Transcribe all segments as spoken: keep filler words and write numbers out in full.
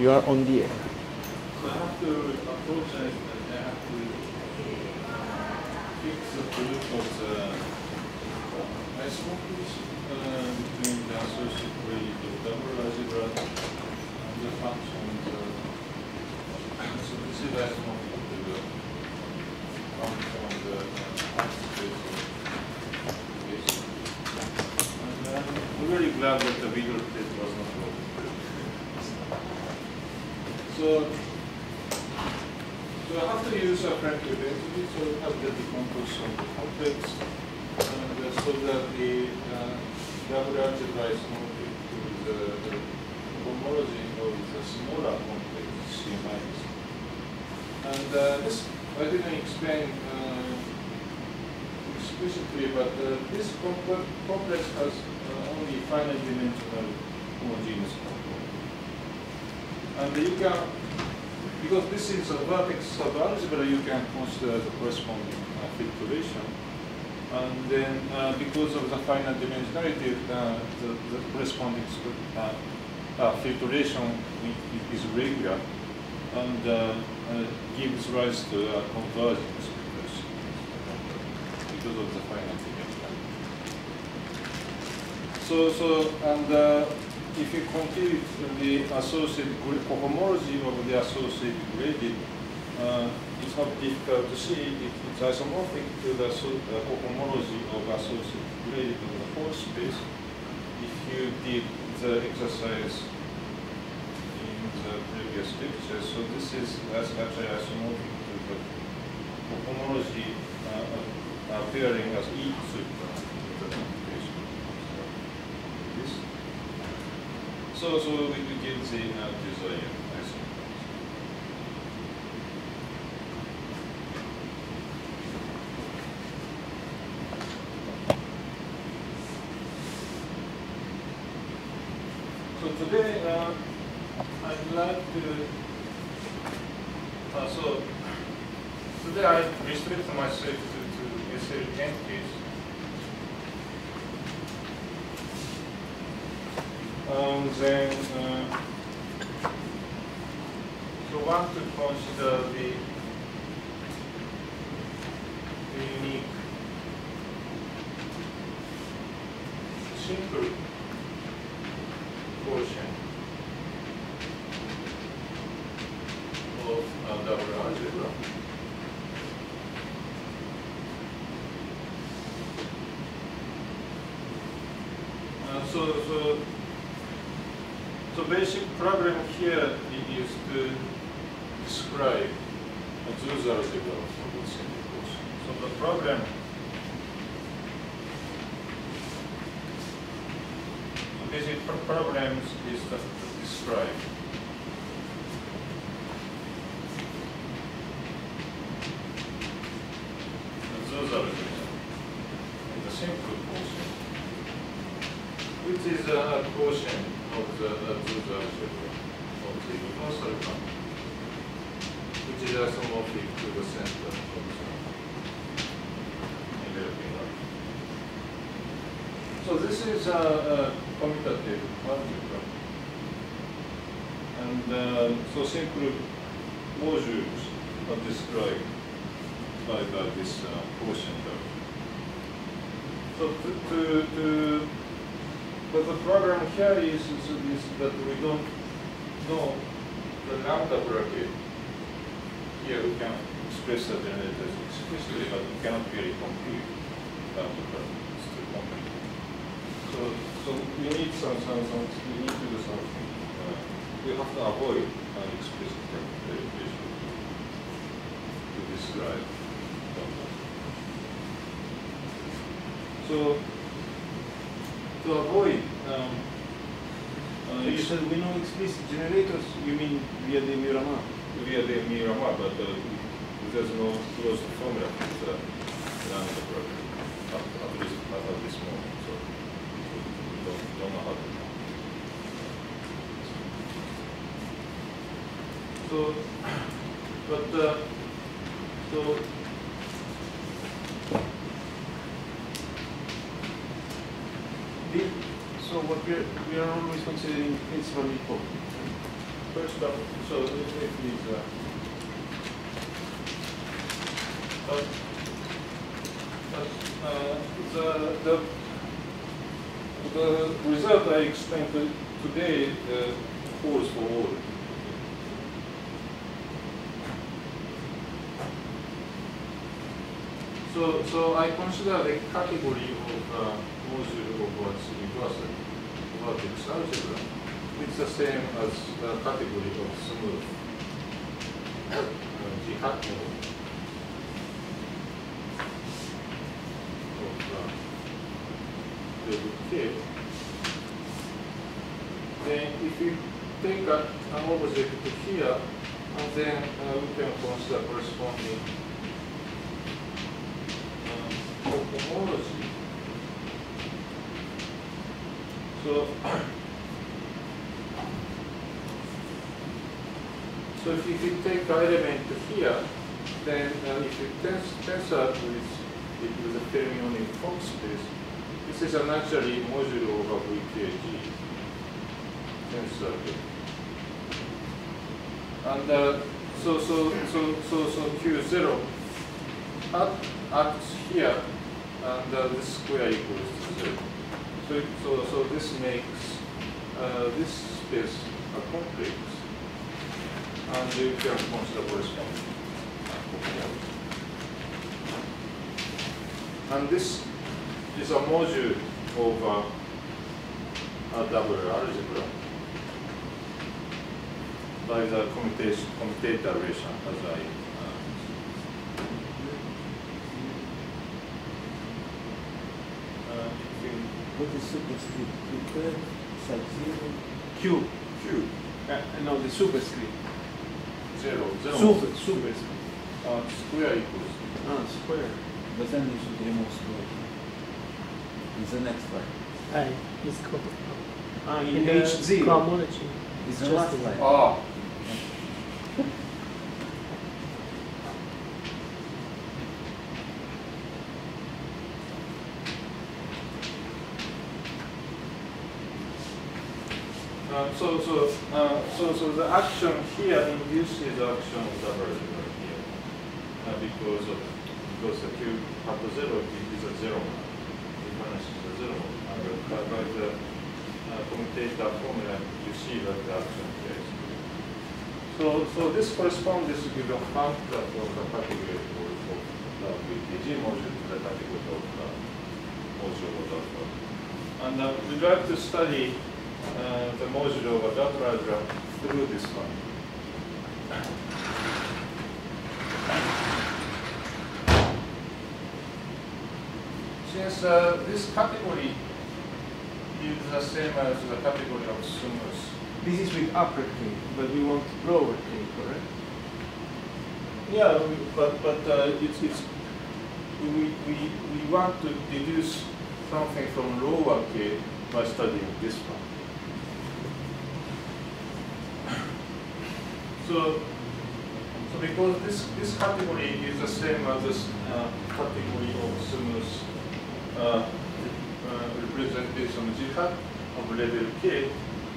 You are on the air. So I have to apologize that I have to fix the product of the isomorphism uh, between the associative, the double algebra, and the function. So this is isomorphism to the function of the function. And I'm really glad that the video clip was not broken. So, so I have to use a Frankel identity, so we have the decompose of the complex, and uh, so that the W-algebra is morphic to the, the homology of the smaller complex C minus. And uh, this I didn't explain uh, explicitly, but uh, this complex has uh, only finite dimensional homogeneous component. And you can, because this is a vertex subalgebra, you can consider the corresponding uh, filtration. And then, uh, because of the finite dimensionality, uh, the, the corresponding uh, uh, filtration is regular and uh, uh, gives rise to uh, convergence because of the finite dimensionality. So, so, and. Uh, If you compute the associated cohomology of the associated graded, uh, it's not difficult to see if it's isomorphic to the cohomology of associated graded in the Fock space. If you did the exercise in the previous lecture, so this is actually isomorphic to the cohomology uh, appearing as E super. So, so we begin the uh, design, I suppose. So today, uh, I'd like to, uh, so today I restrict myself to, to essay entities. Um, then, uh, so one to consider the, the unique simple quotient of uh, double algebra. Uh, so, so. So basic problem here is to describe a Zhu algebra for this course. So the problem the basic problems is to describe a Zhu algebra in the simple quotient, which is a quotient of the Zhu algebra of the universal function, which is isomorphic to the center of the enveloping algebra. So this is a, a commutative algebra, and uh, so simple modules are described by, by this uh, quotient. So to, to, to But the problem here is, is, is that we don't know the lambda bracket. Here we can express the generators explicitly, but we cannot really compute lambda bracket. It's too complicated. So, so we need some, some, some, we need to do something. Uh, we have to avoid an explicit computation to describe lambda. So. To avoid, um, uh, you said we know explicit generators, you mean via the Miramar? Via the Miramar, but uh, there's no closed formula for the lambda problem, at, at least not at this moment, so we don't, don't know how to do. So, but, uh, so, So what we are, we are always considering principal equal. first up, so let me take these. Uh, but, but, uh, the, the, the result I explained to today uh, holds for all. So, so I consider the category of uh, module of what's reversed vertex algebra. It's the same as the category of smooth uh, g-hat model of uh, K. Then if you take a, an object here, and then uh, we can consider corresponding homology. So, so if you take an element here, then uh, if you tensor with, with the fermionic Fock space, this is a naturally modulo of a V K G tensor. And uh, so, so, so, so, so Q zero acts act here. And uh, this square equals to zero. So, so, so this makes uh, this space a complex, and you can consider corresponding. And this is a module of uh, a double algebra by the commutation, commutator relation as I. What is superscript? Q, sub zero. Q. Q. Uh, no, the superscript. Zero. Zero. Super. Superscript. Uh, square equals. Ah, square. But then you should remove square. It's the next line. Aye. It's called. Ah, in, in H zero. Cohomology. It's the last line. Oh. So, so, uh, so, so the action here induces the action of double algebra here, uh, because of because the Q half to zero is a zero. It vanishes a zero. And uh, by the uh, commutator formula, you see that the action here is good. So, so this corresponds to the fact that of the category of the V K G module to the category of the module of the alpha. And uh, we'd like to study. Uh, the module of a W algebra through this one. Since uh, this category is the same as the category of sumos. This is with upper K, but we want lower K, correct? Yeah, we, but but uh, it's it's we we we want to deduce something from lower K by studying this one. So, so because this, this category is the same as this uh, category of Summers uh, uh, representation of G-hat of level K,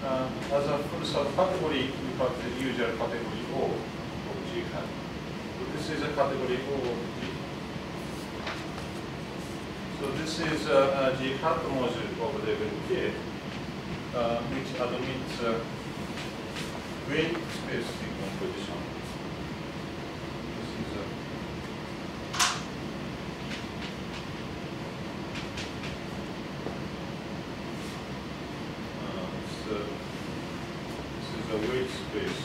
uh, as a first category, we have the usual category O of G-hat. So this is a category O of G-hat. So this is a, a G-hat module of level K, uh, which admits uh, weight space decomposition. This is a uh, so this is a weight space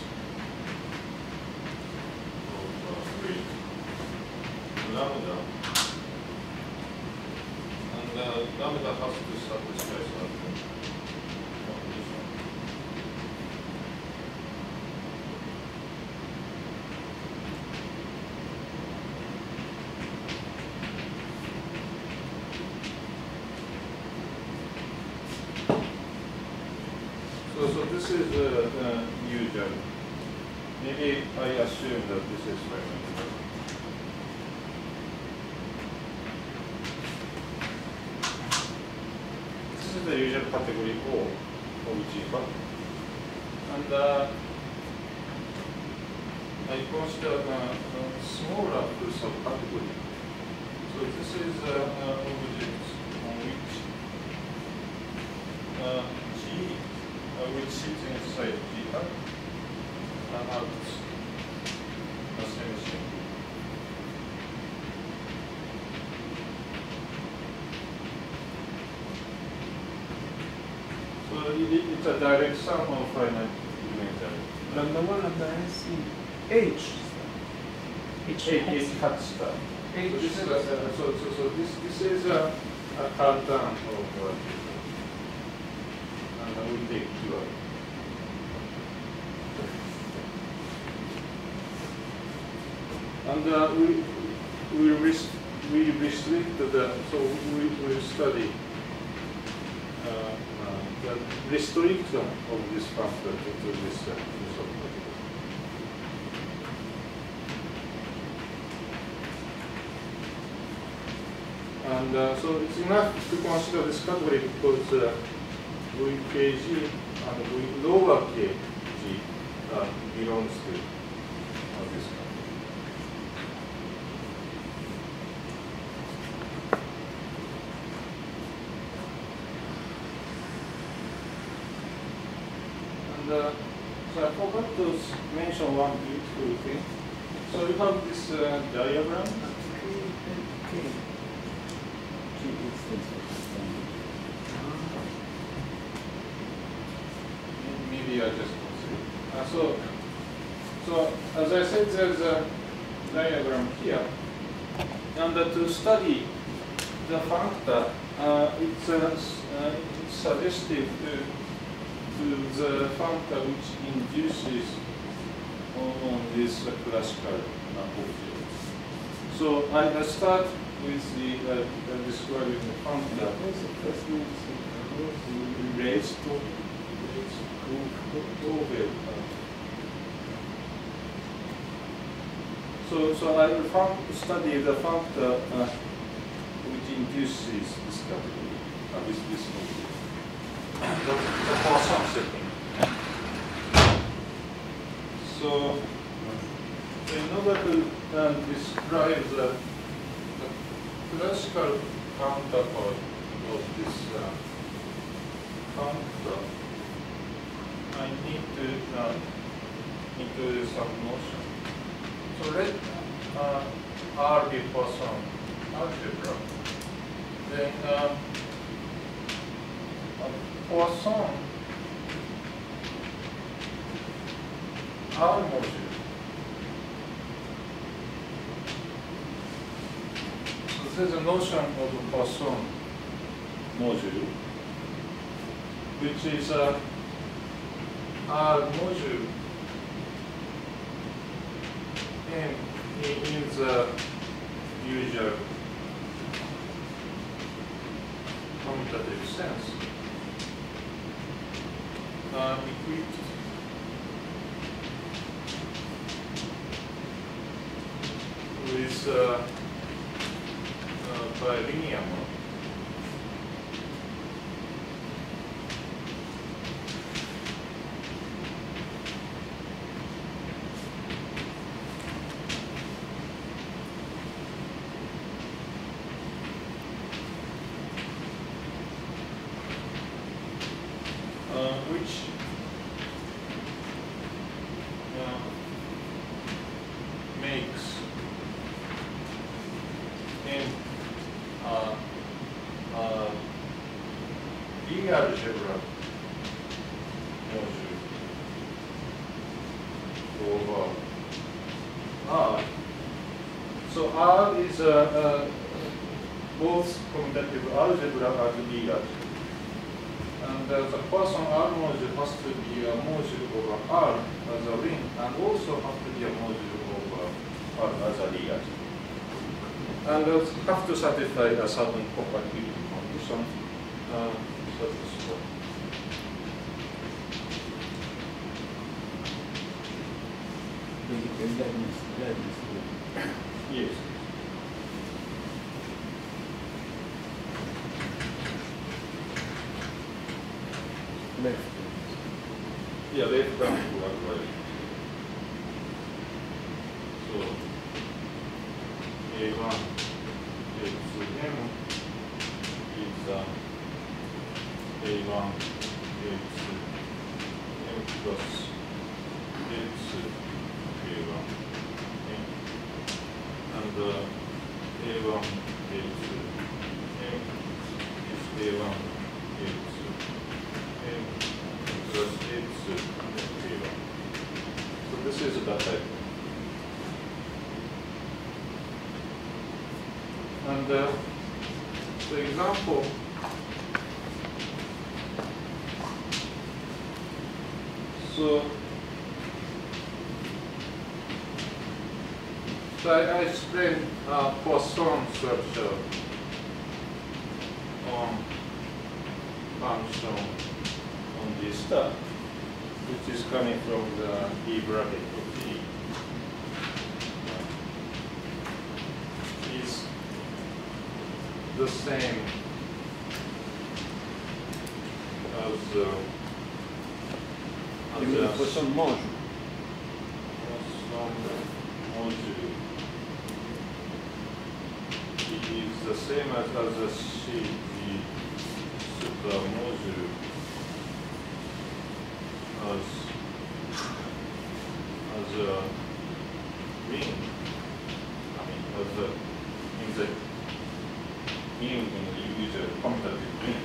of uh, weight lambda, and uh, lambda has to satisfy something. This is uh, uh, usual. Maybe I assume that this is fermionic. This is the usual category O of G-hat. And uh, I consider uh, smaller to subcategory. So this is uh, uh, object on which uh, G uh, will sit inside G-hat and acts as anything. So it, it's a direct sum of finite elements. Lambda one, lambda s in H H is hat star. H so, this, uh, so, so, so this, this is a hard term of uh, and I will take Q out. And uh, we we rest, we restrict the so we will study uh, uh, the restriction of this factor to this uh, subcategory. And uh, so it's enough to consider this category because uh, we K G and we lower K G uh, belongs to uh, this category. And uh, so I forgot to mention one beautiful thing. So you have this uh, diagram. Okay. Maybe I just uh, so so as I said, there's a diagram here, and uh, to study the functor, uh, it's, uh, uh, it's suggestive to, to the functor which induces on, on this uh, classical uh, object. So I uh, start with the uh, uh, describing the functor relates to over. So so I found, study the functor uh, which induces this category uh, with this object. That's the Poisson setting. So in order to uh, describe the classical counterpart of this uh, functor, I need to uh, introduce some notion. So let uh, R be Poisson algebra. Then uh, Poisson R module. There's a notion of a Poisson module, which is a R module in, in the usual commutative sense, uh, equipped with uh, by linear model. Uh, which uh, makes in Uh, uh, the algebra module over R. So R is uh, uh, both commutative algebra and the algebra. And uh, the Poisson R module has to be a module over R as a ring, and also has to be a module over R as a D algebra. And uh, have to satisfy a certain compatibility condition. Uh, yes. Left. Yeah, left. A one, A two M is uh, A one, A two M plus A two, A one M. And uh, A one, A two M is A one, A two M plus A two, A one. So this is that type. And uh, the example so so I explained uh, Poisson structure on function on this stuff, which is coming from the E bracket of E. The same as the uh, Poisson module. Poisson module is the same as the C G super module as as a mean. I mean as a in the in the user competitive mean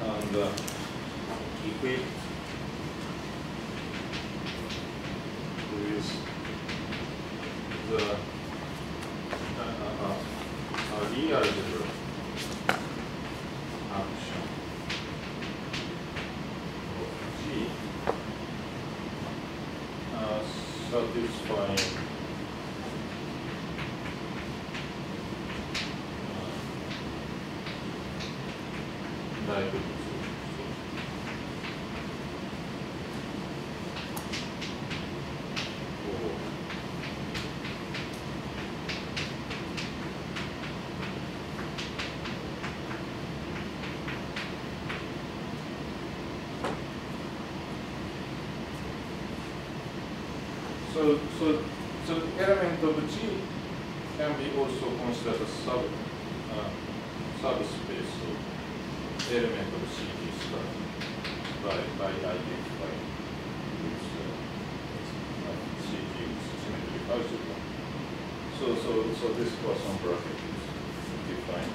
and uh, equipped with the uh, uh, real algebra action of G uh, satisfying So, so, so the element of G can be also considered a sub, uh, subspace of element of C G star by by identifying with uh, C G symmetric algebra. So, so, so this Poisson bracket is defined.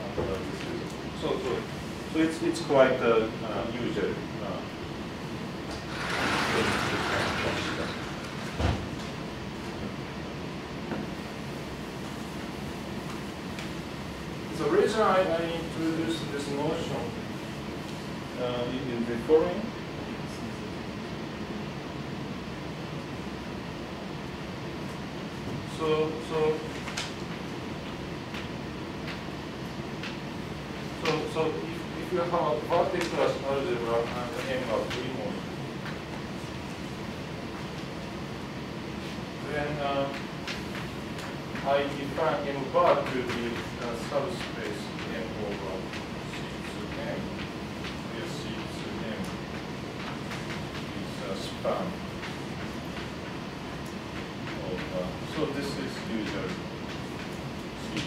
And, uh, this is so, so, so it's it's quite uh, uh, usual. Uh, I, I introduced this notion uh, in the following. So, so, so, so if, if you have a vertex algebra and the M of bimodule, then uh, I define M bar to be a uh, subspace M over C two M, where C two M is a span of, uh, so this is usual C two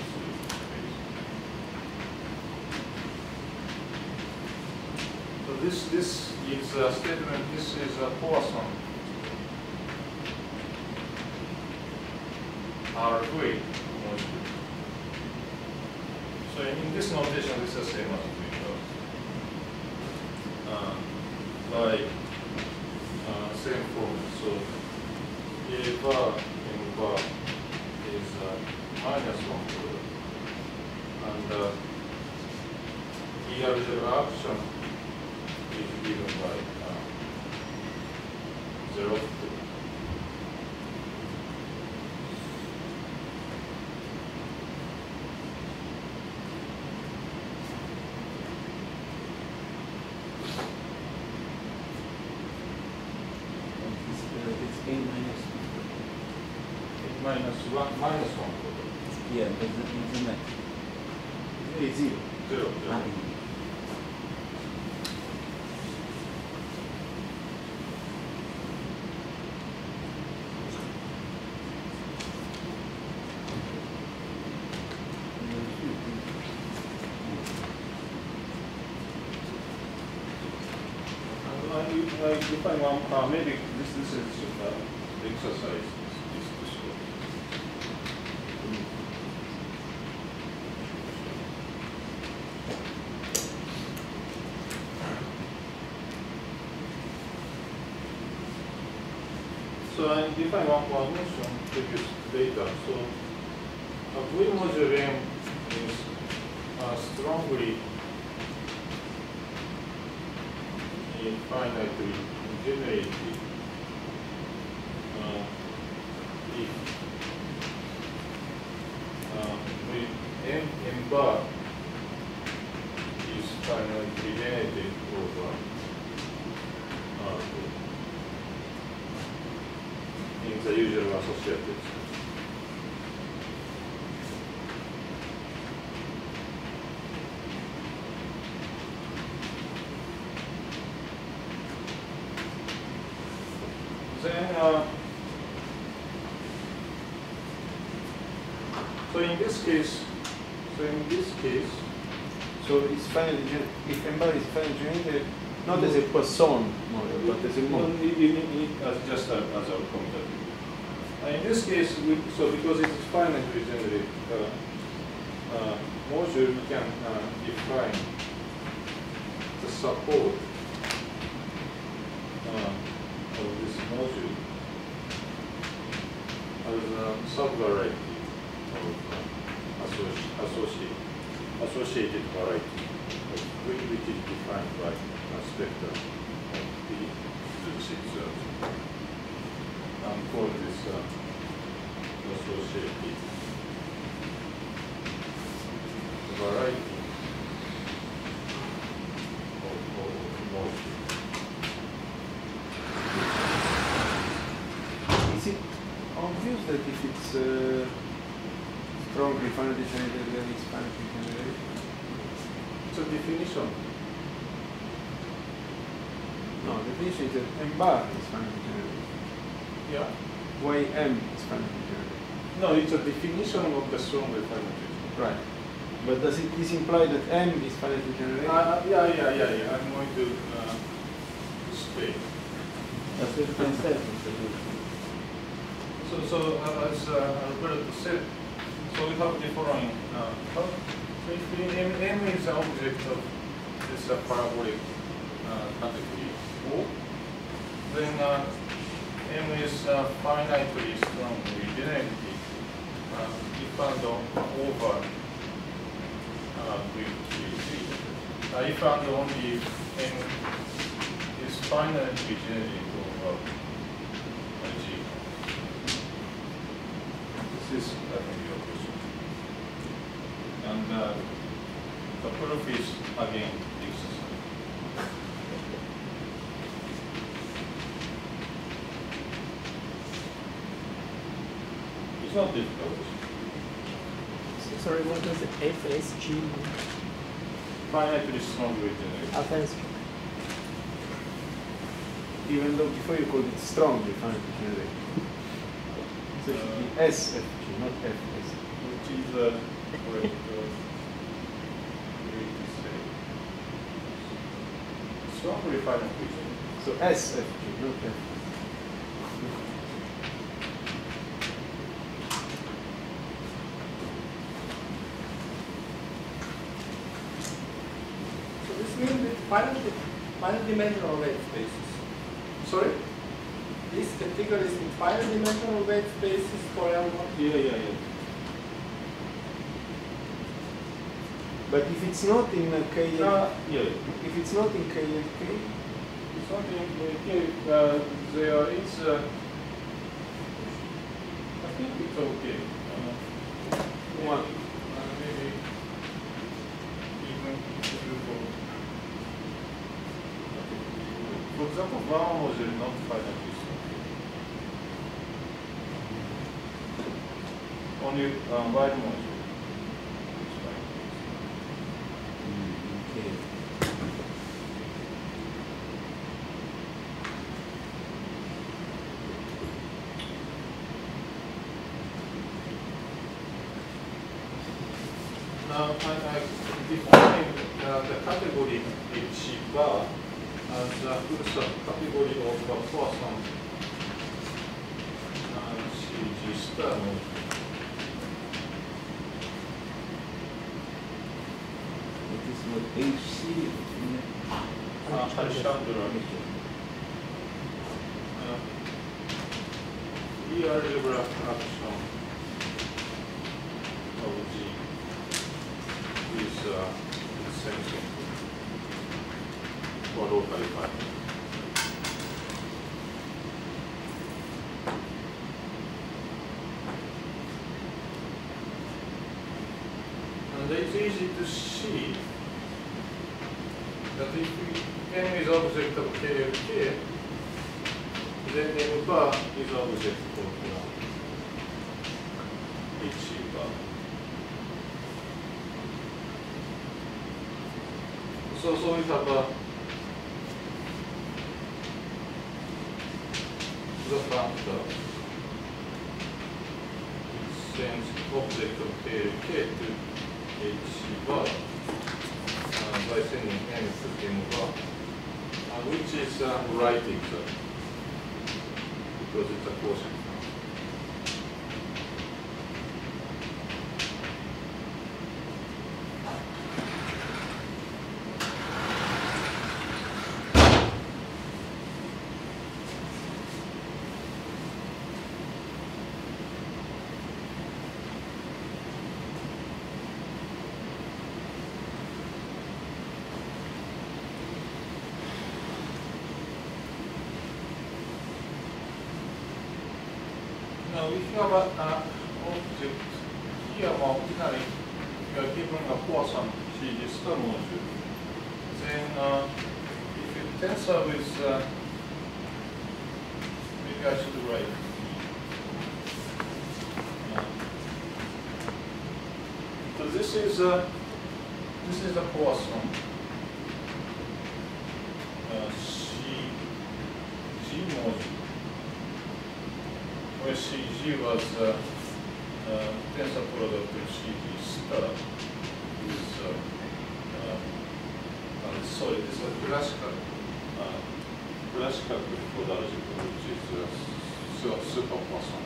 space. So this, this is a statement, this is a Poisson R two. So in this notation, this is the same as we uh, like uh, same form. So A bar M bar is uh, minus one and uh, E algebra option is given by uh, zero. you, like, if I want, uh, maybe this, this is uh, the exercise. So I'm defining one formation to use data. So a twin modulum is uh, strongly infinitely generated uh, if uh, m m bar is finitely generated over uh, in the usual associative. Then, uh, so in this case, so in this case, so it's finally if M bar is finally generated, not no. as a Poisson model, no, but as a model. No, it, it, it, as just a, as a pointer. In this case, we, so because it is finitely generated uh, uh, module, we can uh, define the support uh, of this module as a subvariety of uh, associ associ associated variety, which is defined by a spectrum of P two six zero. And call this uh, associative variety of homology. Is it obvious that if it's uh, strongly finitely generated, then it's finitely generated? It's a definition. No, the definition is that M bar is finitely generated. Yeah. Why M is finitely generated? No, it's a definition of the strongly finitely. Right. But does it is implied that M is finitely generated? Uh, yeah, yeah, yeah, yeah. I'm going to uh, explain. So, so uh, as uh, Alberto said, so we have the following. Uh, M, M is the object of this uh, parabolic uh, category O. Then. Uh, M is uh, finitely strongly generated uh, if and over uh, V three. Uh, if and only M is finitely generated over uh, G. This is uh, your question. And uh, the proof is again exercise. It's not difficult. Sorry, what does the F S G mean? Finitely strongly generated. Even though before you called it strongly finitely generated. So it should be S F G, not F S G. Which is a correct way to say. Strongly finitely generated. So S F G, not F S G. Finite dimensional wave spaces. Sorry? This category is in finite dimensional wave spaces for L one. Yeah, yeah, yeah. But if it's not in K L K, uh, yeah. if it's not in K L K, it's not in K L K. Uh, there is. Uh, I think it's okay. Uh, One. Uh, maybe even two. For example, one module not finitely strongly. Only um, wide module is finitely strongly. Okay. Now, I define uh, the category H bar. as a subcategory of a Poisson, and she just uh, It is what H C. Uh, Harishchandra. Uh, we are algebra fraction of G is uh, essential for local factor. And it's easy to see that if M is object of K of K, then M bar is object of H bar. So, so we have a the factor which sends object of K of K to H bar uh, by sending M to M bar, uh, which is uh, right exact because it's a quotient. If you have an object here, ordinarily, you are given a Poisson cluster module. Then, uh, if you tensor with, uh, maybe I should write. Yeah. So this is a this is a Poisson uh, G module. Where C G was uh, uh, tensor product with C G star is uh, uh, uh, sorry, this is a classical uh, classical algebra, which is uh, super Poisson.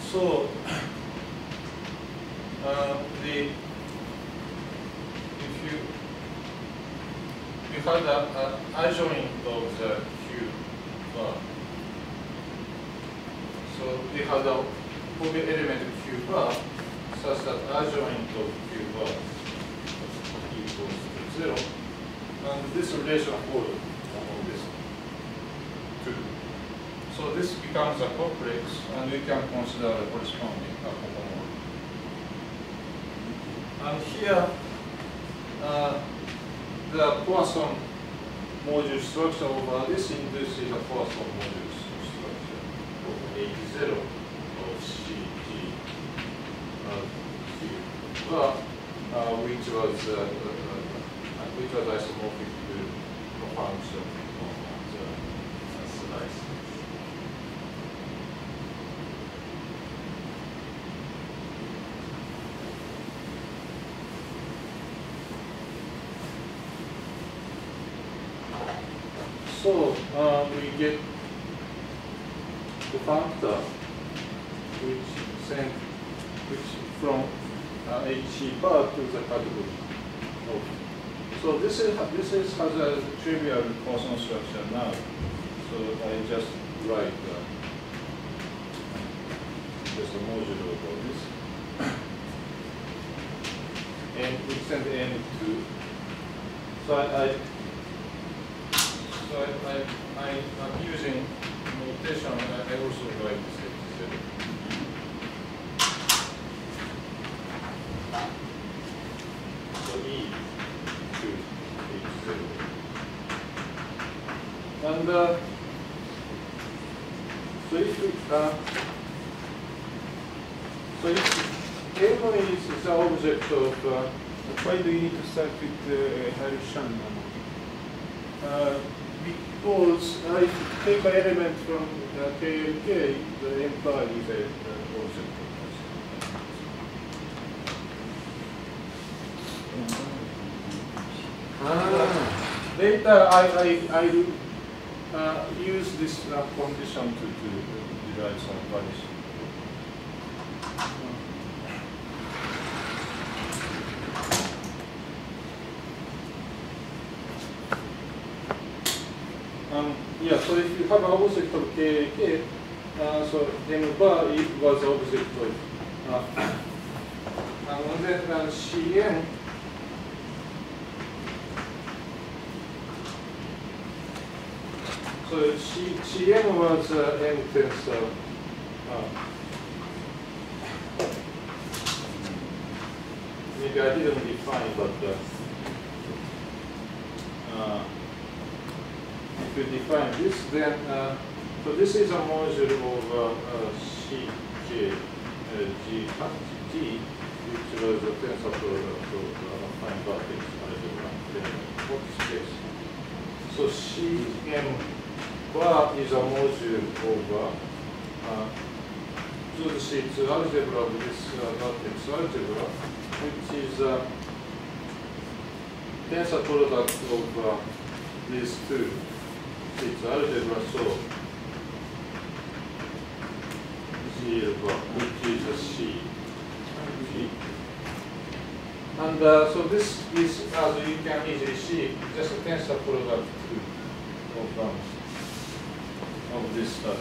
So uh, the if you we had an adjoint of the bar. So we have the Poisson element Q bar such that adjoint of Q bar equals to zero. And this relation holds on this two. So this becomes a complex, and we can consider the corresponding cohomology. And here uh, the Poisson module structure over this induces a Poisson module structure of H zero of C G uh, Q bar, uh, which was uh, uh, which was isomorphic to the function of the uh, slice. So uh, we get the factor which sent which from uh, H bar to the category. Okay. So this is this is has a trivial Poisson structure now. So I just write uh, just a modulo for this, and we send n to. So I. I So I, I, I am using notation, and I also write this H zero. So E to H zero. And uh, so if we, uh, so if M is the object of, uh, why do you need to start with Harishchandra? Uh, uh, Because uh, if you take an element from uh, K and K, the M bar is a uh, object. Mm-hmm. Ah. Later, I, I, I uh, use this uh, condition to, to derive some values. Um, yeah, so if you have an object of K, K uh, so M bar it was object of uh, and then uh, C M so C, CM was uh, M tensor uh, maybe I didn't define but uh, uh, if you define this, then uh, so this is a module of uh, uh, C J uh, G hat G, which was a tensor to a fine vertex algebra fermionic Fock space. So C M bar is a module of uh, uh, Zhu Zhu algebra of this uh, vertex algebra, which is a uh, tensor product of uh, these two. It's algebra, so G algebra, which is a C and G. And uh, so this is, as you can easily see, just a tensor product of, um, of this, uh,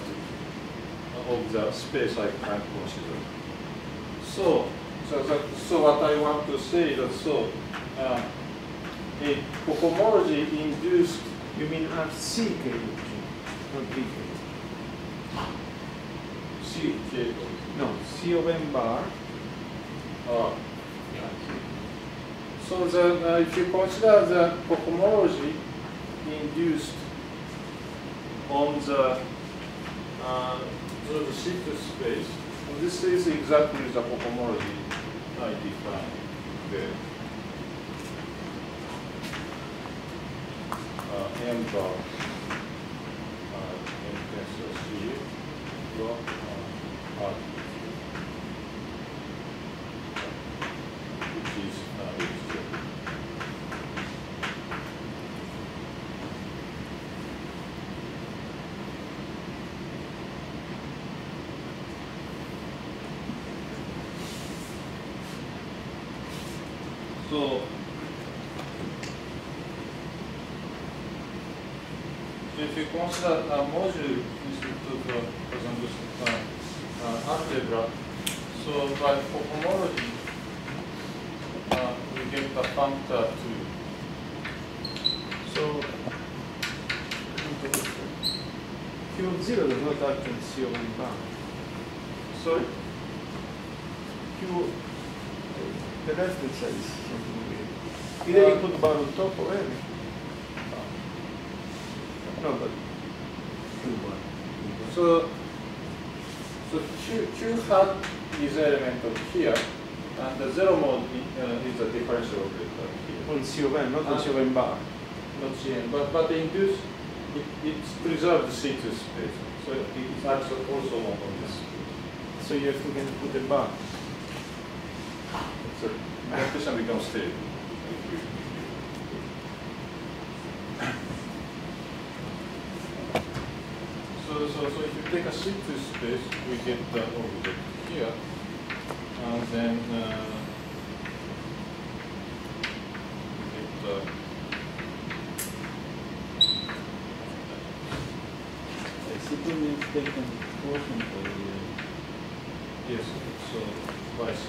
of the space I can consider. So, so, that, so what I want to say is that so, uh, a cohomology induced. You mean uh, C K O G, not B K O G? C K O G? No, C of M bar. Uh, yeah. So the, uh, if you consider the cohomology induced on the uh, Zhu space, so this is exactly the cohomology I defined there. Uh, M bar, uh, M tensor C, block, uh, R, which is uh, H two. So, if you consider a module institute, uh, for example, uh, uh, algebra, so by cohomology, uh, we get the functor to. So, Q of zero does not act on C of M bar. Sorry? Q, the reference size is something weird. Either you put bar on top or everything. No, but Q one. So, so Q, Q hat is an element of here, and the zero mode uh, is a differential operator here. On C of M, not on C of M bar. Not C M, but, but induced, it, it's preserved C two space. So it acts also on this. So you have to get put a bar. So the equation becomes stable. So, so, so if you take a C two space, we get the object here, and then uh, we get the C two means taken quotient for the yes, so by C.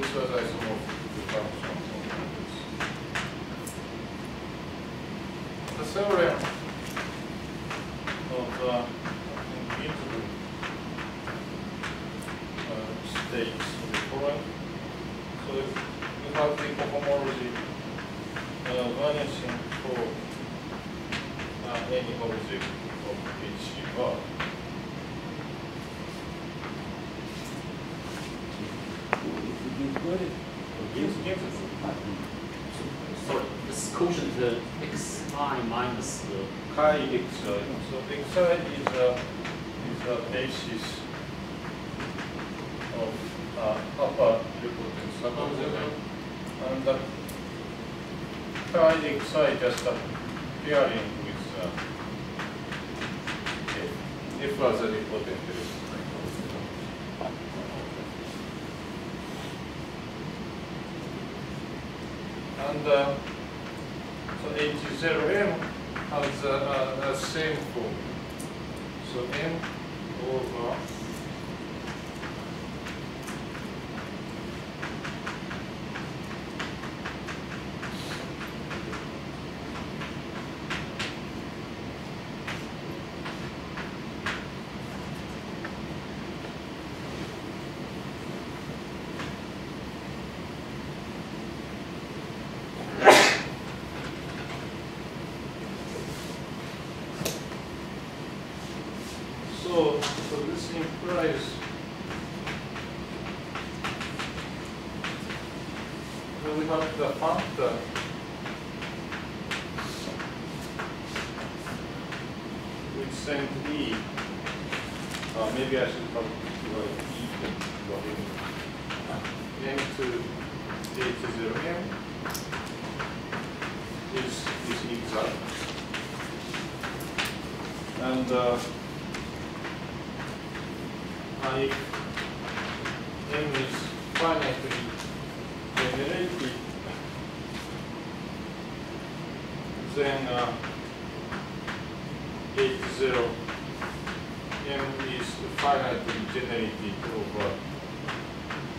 This was isomorphic to the function of this. the theorem of uh, individual uh, states of the current. So if you have the cohomology uh, vanishing for uh, any object of H C bar, sorry, this quotient the xi minus the chi xi. So xi is a is a basis of uh, upper nilpotent subalgebra, and the chi xi just appearing with uh, the further nilpotent is. And uh, so H zero M has the uh, uh, same form. So M over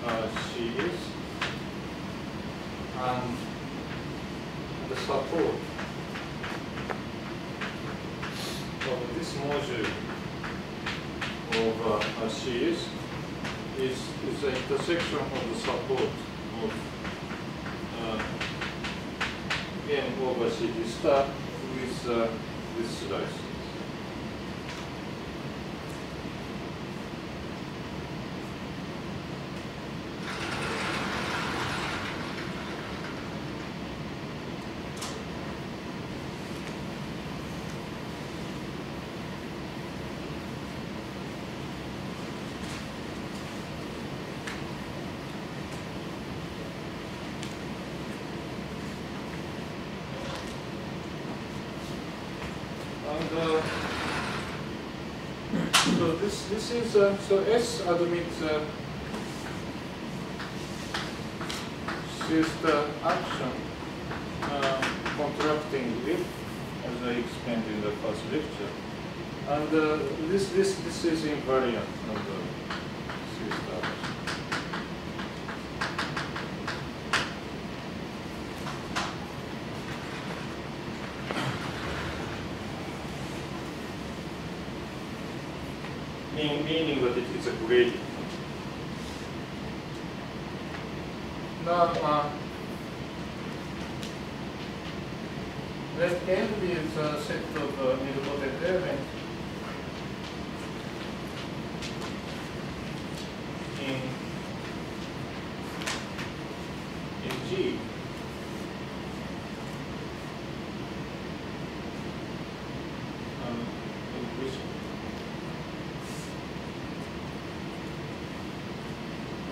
Uh, so this this is uh, so S admits uh, sister action uh, contracting with, as I explained in the first lecture, and uh, this this this is invariant of the sister action. Meaning that it is a graded. Now, uh, let N be a set of uh, nilpotent elements in in G.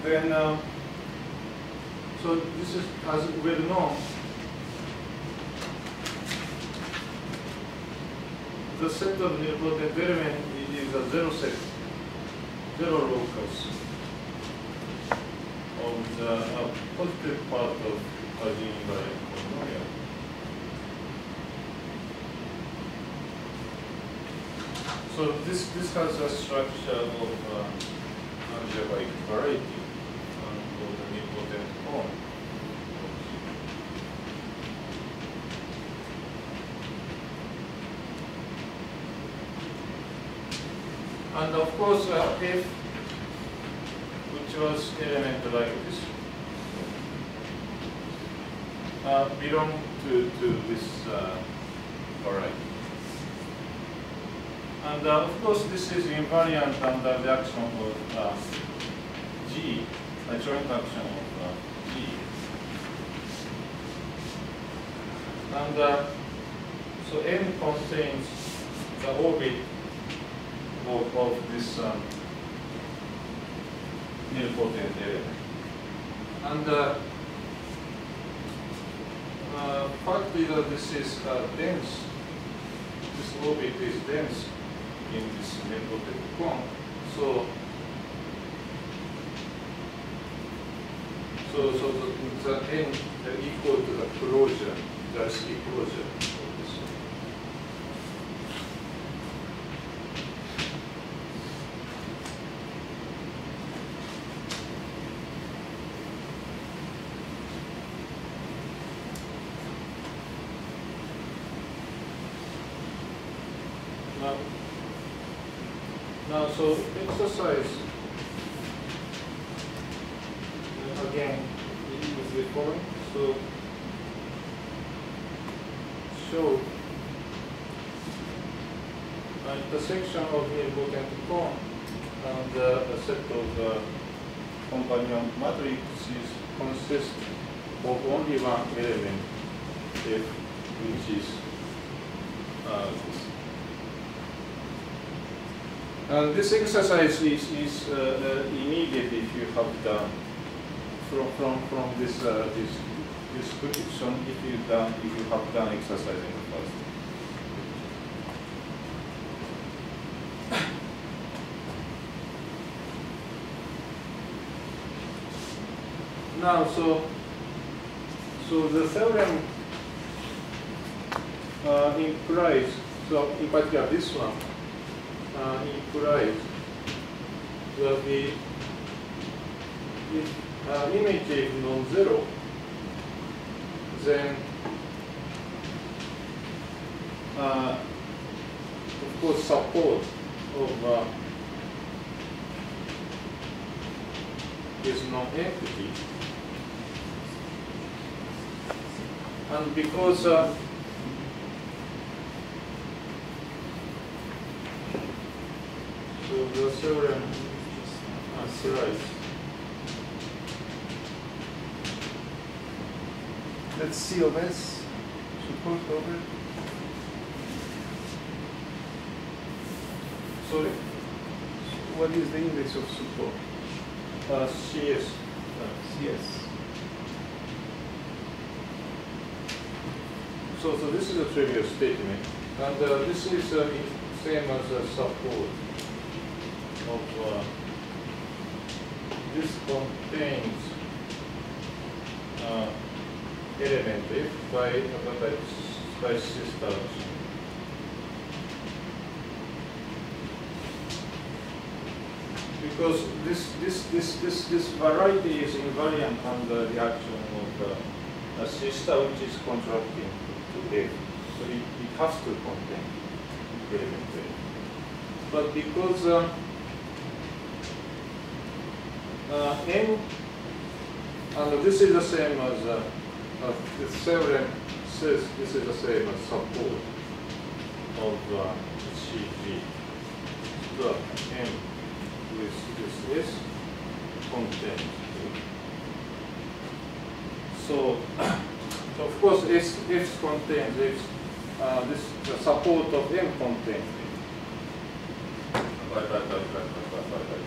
Then, uh, so this is, as well known, the set of nilpotent elements is a zero set, zero locus of the uh, positive part of Poisson invariant monomial. So this this has a structure of uh, algebraic variety. And of course, uh, F, which was element like this, uh, belong to, to this uh, variety. And uh, of course, this is invariant under the action of uh, G, a joint action of uh, G. And uh, so M contains the orbit of, of this um, nilpotent element. And the uh, uh, fact is that this is uh, dense, this orbit is dense in this nilpotent cone. So, so, so the, the N uh, equal to the closure, that's the closure. So exercise uh, again is the following. So show an intersection of nilpotent cone and uh, a set of uh, companion matrices consists of only one element, F, which is uh, this. And this exercise is, is uh, uh, immediate if you have done from from from this uh, this description. If you done if you have done exercise in the past. Now, so so the theorem uh, implies, so in particular this one. Uh, implies that the if uh, image is non-zero, then uh, of course support of uh, is non-empty, and because uh, the theorem asserts. Let's see of S support over. Sorry? What is the index of support? Uh, C S. Uh, C S. So, so this is a trivial statement. And uh, this is the uh, same as uh, support. Of, uh, this contains uh, element F by by, by sister action. Because this this this this this variety is invariant under the action of uh, a sister which is contracting to F, so it, it has to contain element F. But because uh, Uh, M, and this is the same as uh, uh, the theorem says this is the same as support of uh, G B. So M with this S contains. So, so of course S, F contains F, uh, this the support of M contains F. Right, right, right, right, right, right, right.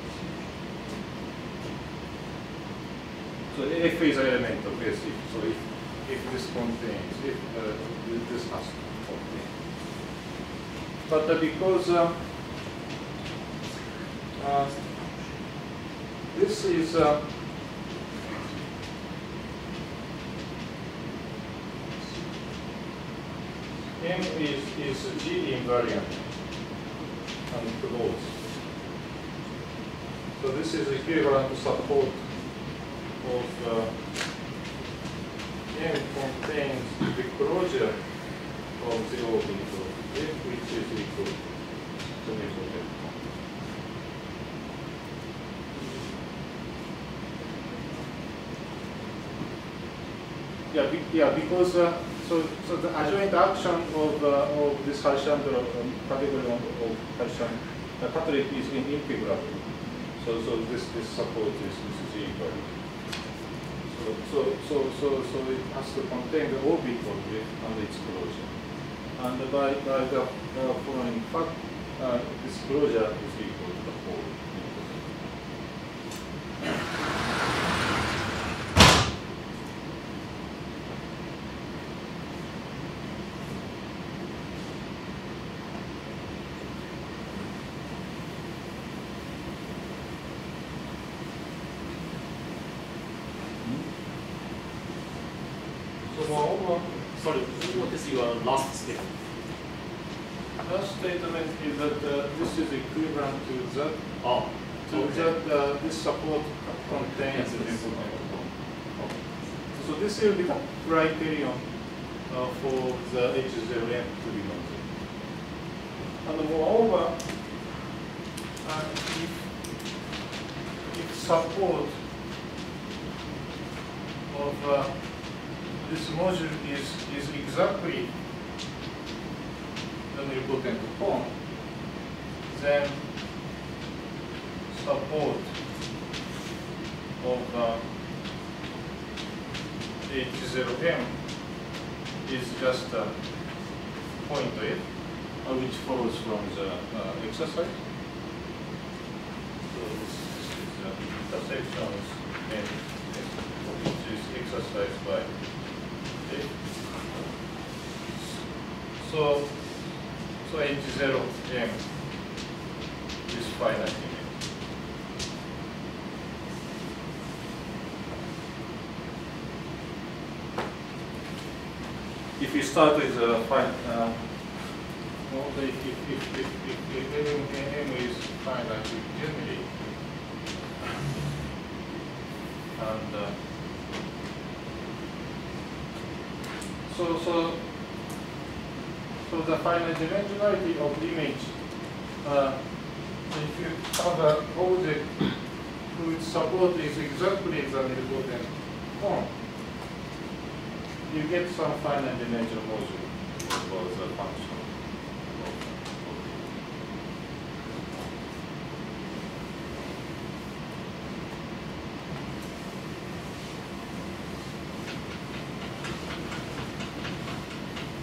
So F is an element of S, so if, if this contains, if uh, this has to contain. But uh, because uh, uh, this is uh, M is, is G invariant and closed. So this is equivalent to support of uh, M contains the closure of the orbit of F, which is equal to the nilpotent cone. Yeah, be, yeah, because uh, so so the adjoint action of uh, of this Harishchandra um, category of, of Harishchandra category is in integrable. So so this this supports this this is equal. So so so so so it has to contain the orbit object and its closure. And by by the uh, following fact, uh, this closure is equal to the whole. Sorry, what is your last statement? Last statement is that uh, this is equivalent to that. Oh, to okay. that uh, this support contains yes, the nilpotent cone. Okay. So this will be the criterion uh, for the H zero M to be noted. And moreover, uh, if, if support of uh, this module is, is exactly the nilpotent cone, then support of uh, H zero M is just a point F, uh, which follows from the uh, exercise. So this is the intersection and this is exercise by So, so H zero M is finite. If you start with a uh, finite, uh, well, if, if, if, if, if, if M is finite generally, and uh, so so. So the finite dimensionality of the image, uh, if you have an object whose support is exactly the nilpotent cone, you get some finite dimension module for the function.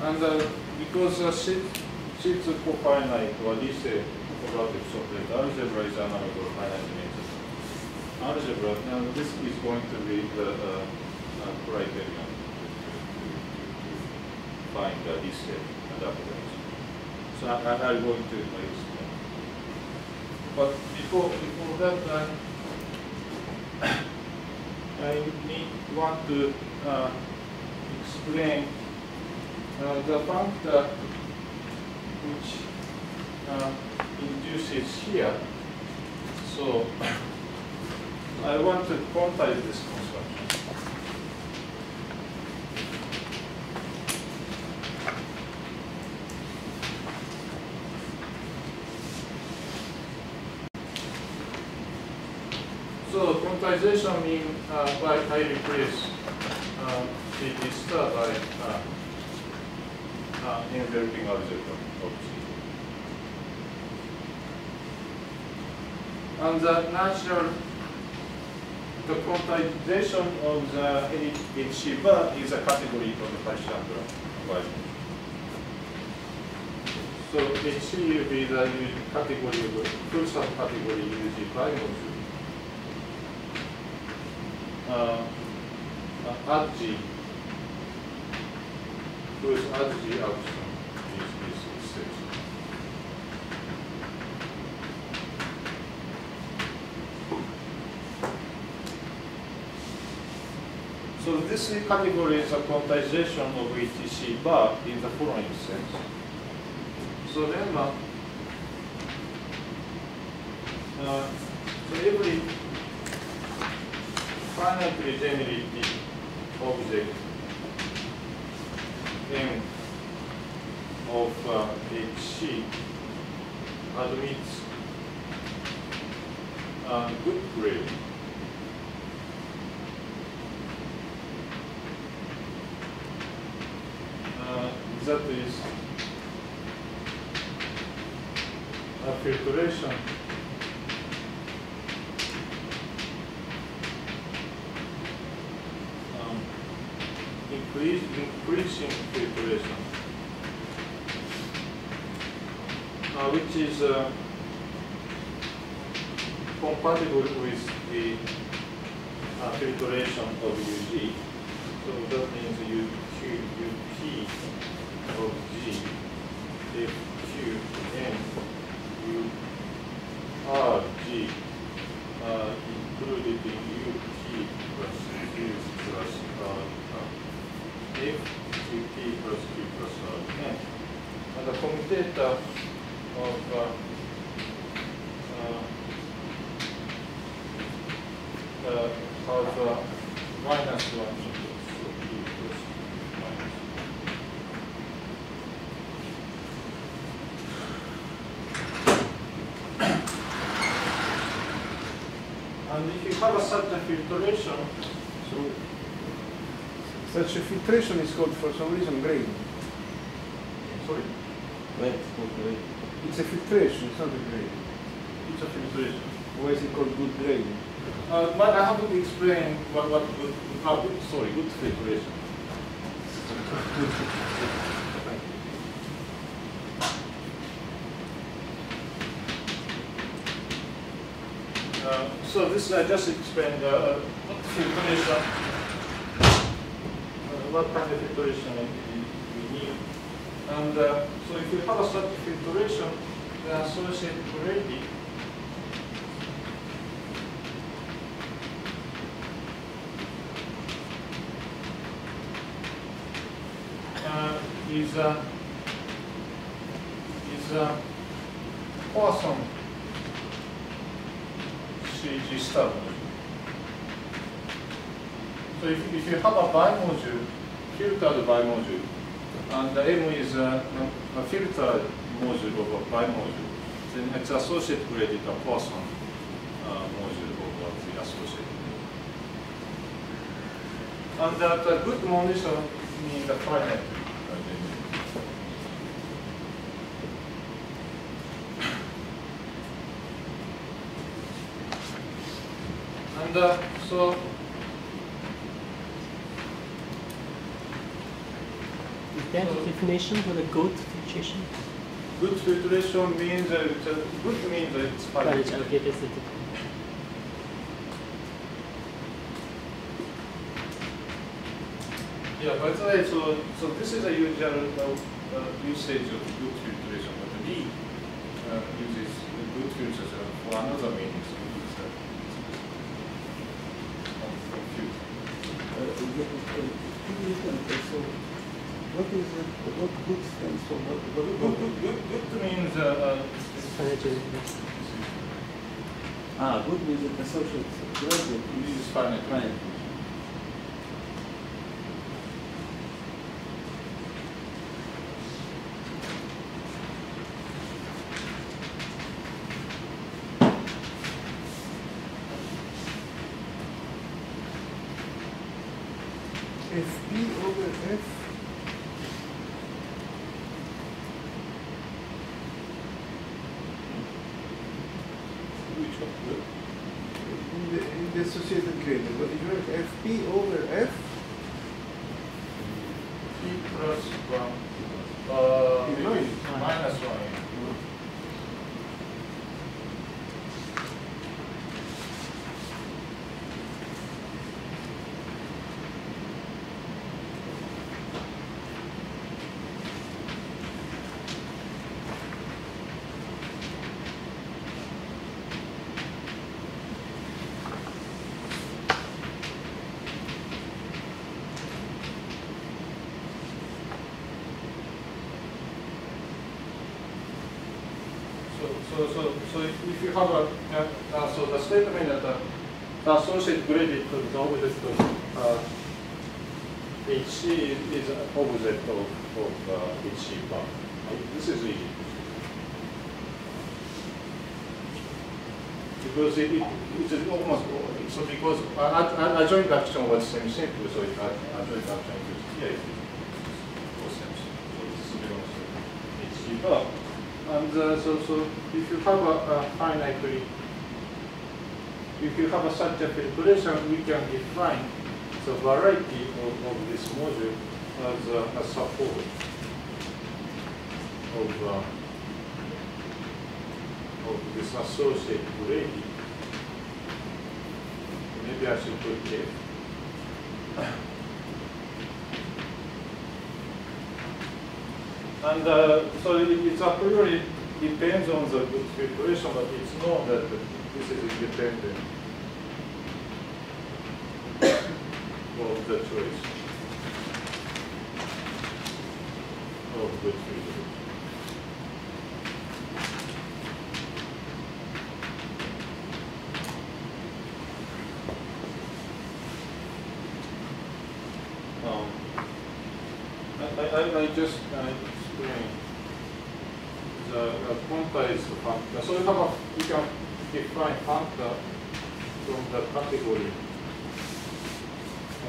And uh, because uh, sheets of cofinite or this quadratic sublet algebra is analog to finite dimension algebra, now this is going to be the uh, uh, criterion to find uh, this set and application. So I, I, I'm going to explain. But before, before that, uh, I need want to uh, explain Uh, the functor which uh, induces here. So I want to quantize this construction. So quantization means uh, by I replace uh, the star by uh, Uh, enveloping algebra of G. And the natural, the quantization of the H C bar is a category of the Harishchandra environment. So H C will be the category of the full subcategory U G prime of uh, uh, at G. Whose algae action is this extension. So this category is a quantization of H C bar in the following sense. So lemma, uh, so every finitely generated object M of uh, H C admits a good grade that is a filtration um, increase, increasing filtration uh, which is uh, compatible with the uh, filtration of U G. So that means U P of G if Q N U R G uh, included in U P plus Q plus R N if U P plus Q plus R N. And the commutator of uh, uh, Uh, have uh, minus one equals to p plus minus one. And if you have a certain filtration, so such a filtration is called for some reason graded. Sorry? Right, it's called graded. It's a filtration, it's not a graded. It's a filtration. Why is it called good graded? Uh, but I have to explain what, what good, uh, good, sorry, good filtration. uh, so this I just explained uh, what filtration, uh, what kind of filtration we need. And uh, so if you have a certain filtration, the associated graded is a is a Poisson C G stable. So if, if you have a bimodule, filtered bimodule, and the M is a, a filtered module of a bimodule, then it's associated graded a Poisson uh, module of the associated. And that a good modulation means the finite. And uh, so is that a definition for the good filtration? Good filtration means that it's a, good means that it's finite. But okay, that's the difference. Yeah, by the way, so, so this is a usual uh, usage of good filtration, but the D uh, uses the good filtration for another meaning. So it's a, it's a, it's a, it's a, it's a, what is it? What good stands for? What, what, what, good, good, good means. Uh, uh, ah, good means it's associated. This is finite. Finite. So, so, so if, if you have a, uh, uh, so the statement that uh, the associated graded to the object of H C is an object of, of uh, H C bar. This is easy. Because it, it, it is almost, so because a joint action was same simple, so it, a joint action is here. developed. And uh, so, so if you have a, a finitely, if you have a such a filtration, we can define the variety of, of this module as a, a support of, uh, of this associative graded. Maybe I should put it. And uh, so it, it's a priori depends on the filtration, but it's known that this is independent of the choice of the filtration. Um, I, I, I just I explained the uh, functor is the functor. So we have a, we can define functor from the category,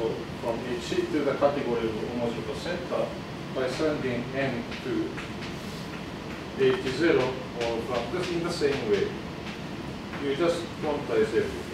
or from each to the category of homological center by sending n to H zero or functors in the same way. You just functorize everything.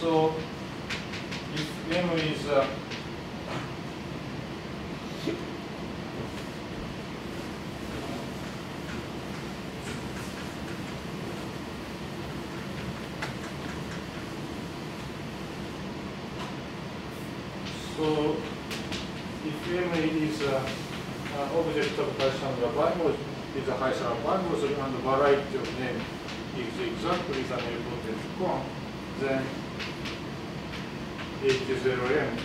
So, if M is uh, an object of Harishchandra bimodule, is a Harishchandra bimodule, and the variety of name is exactly the nilpotent cone, then H zero M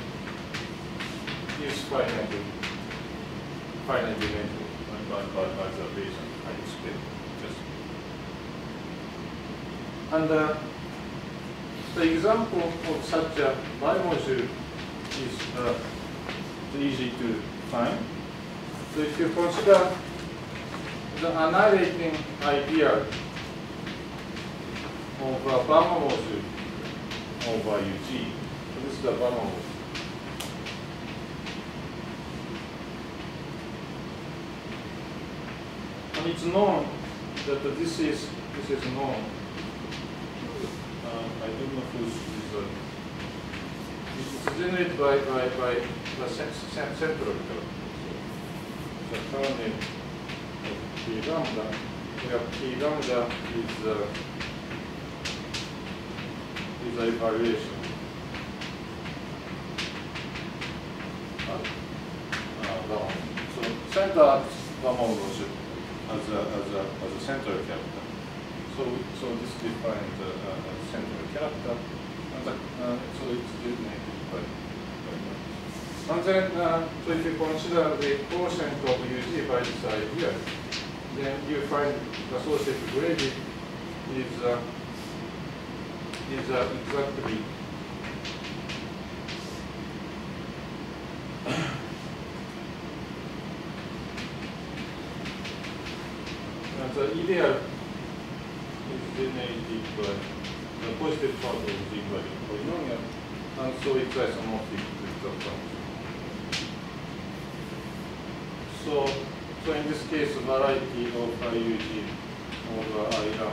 is finitely finite dimensional by, by, by the reason I explained. Just. And uh, the example of such a bimodule is uh, easy to find. So if you consider the annihilating idea of a bimodule over U G, so this is the bimodule. And it's known that uh, this is this is known. Uh, I don't know who's is. Uh, It's generated by, by, by the central character. The kernel of P lambda, where P lambda is, uh, is a variation uh, down. So center at the homology as a, as, a, as a central character. So, so this defines a uh, uh, central character. Uh, so it's designated by, by and then, uh, so if you consider the quotient of U G by this idea, then you find the associative graded is uh, is uh, exactly the ideal is generally equal, the positive product is equal to polynomial, and so it's isomorphic with the function. So, so in this case, the variety of I U G over I lambda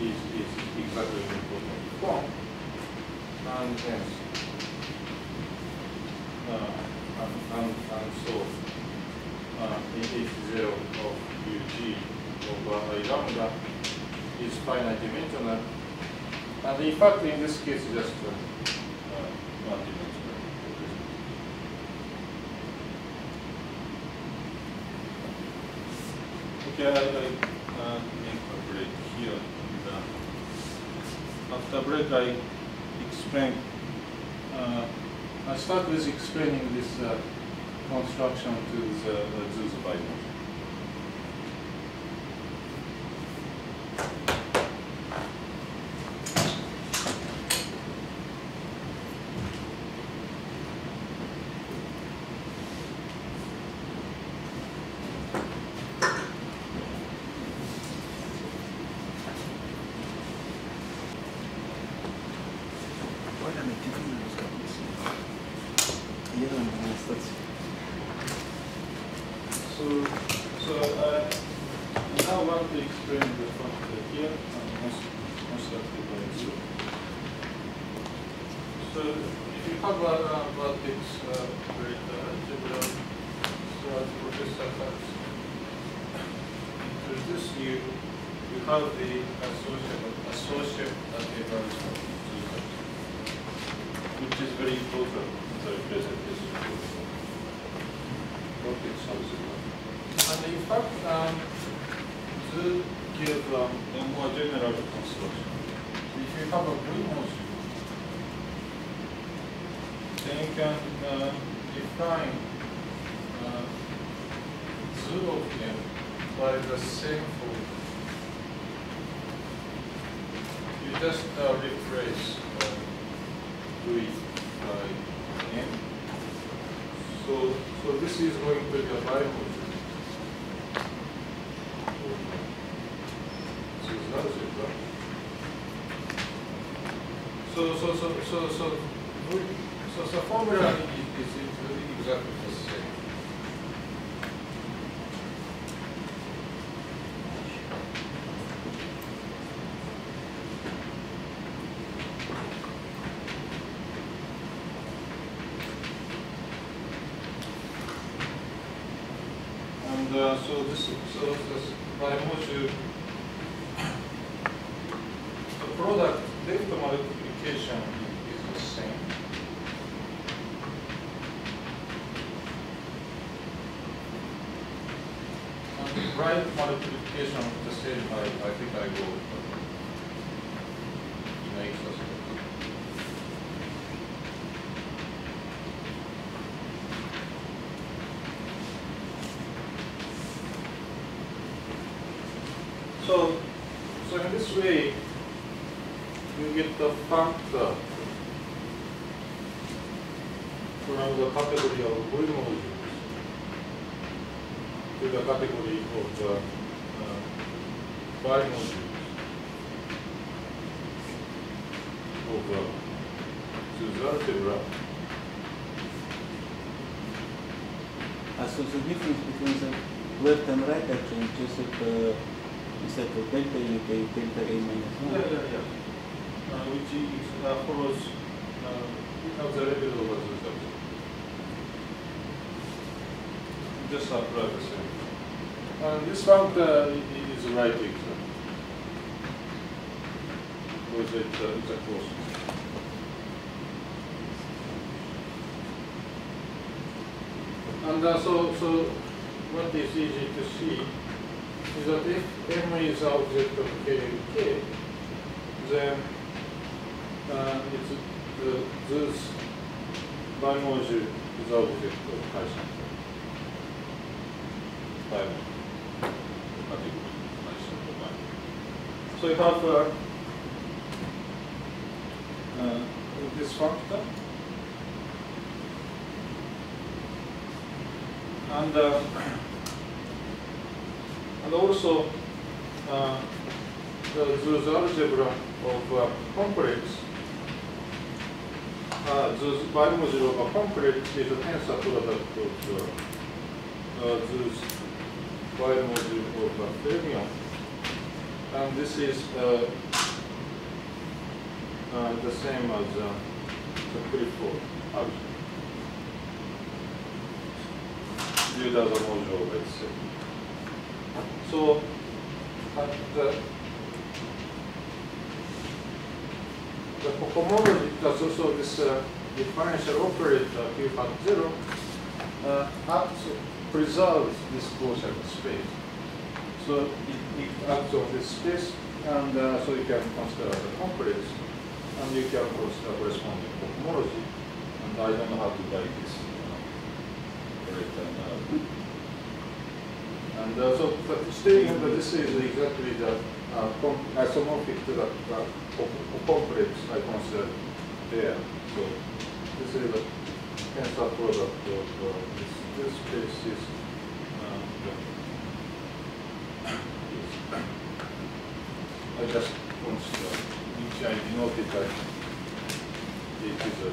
is, is exactly the nilpotent form, and hence, uh, and, and, and so, Uh, in H zero of U G over I lambda is finite dimensional, and in fact in this case just uh, uh, one dimensional. Okay, I, I uh, make a break here. And, uh, after break, I explain. Uh, I start with explaining this. Uh, construction to the Zhu bimodule. So, so, so the formula is, is, is really exactly the same. And uh, so this, so this bimodule, the product delta multiplication. Right multiplication of the same, I, I think I go in X as well. So, so in this way, you get the functor from the category of bimodules to the category of the uh, bimodules of the Zhu algebra. Ah, so the difference between the left and right actually just at the instead of delta you take delta A minus one. Yeah, yeah, yeah. Uh, which is, uh, follows uh, the level over Zhu algebra. Just apply the same. And this functor is right example. Because it's a, it's a closed. And uh, so, so what is easy to see is that if M is the object of K and K, then uh, it's uh, this bimodule is the object of Poisson. So you have uh, uh, this functor, and, uh, and and also uh, the Zhu's algebra of uh, concretes. Uh, Zhu's bimodule of concrete is an answer to the product of uh, uh, Zhu's bimodule of uh, fermion. And this is uh, uh, the same as uh, the pre-fold algebra. Viewed as a module, let's say. So, at the, the cohomology, that's also this uh, differential operator Q hat zero, uh, acts, preserves this Poisson space. So, it, it acts on this space, and uh, so you can consider the complex, and you can consider corresponding cohomology, and I don't know how to write this. And, uh, and uh, so, staying on this is exactly the uh, isomorphic to the uh, complex I consider there. So, this is the tensor product of uh, this, this space is. Uh, I just consider which I denoted that it is a. Uh,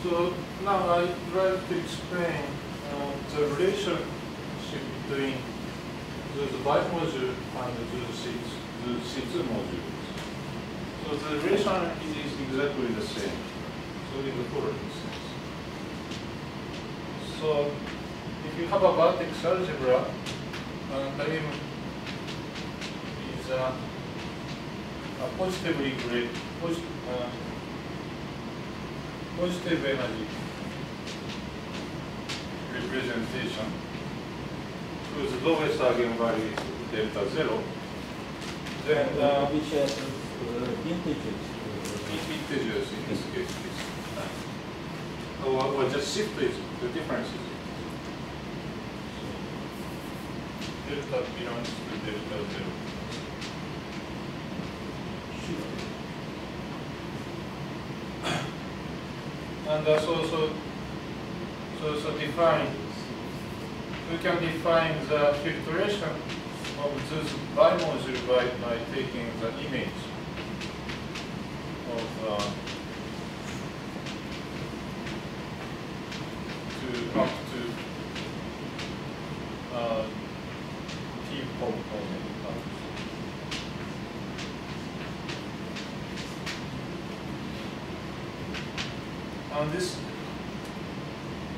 So now I try to explain uh, the relationship between the bimodule and the Zhu modules. So the relation is exactly the same, so in the following sense. So if you have a vertex algebra, and the M is a, a positively graded, posit uh, positive energy representation whose lowest eigenvalue is delta zero. Then uh, which has uh, integers. Integers in this case, yes. Or, or just simply the differences. Delta belongs to delta zero. Sure. And that's also so, so defined. We can define the filtration of this bimodule by, by taking the image of uh, to up to uh, T component. And this,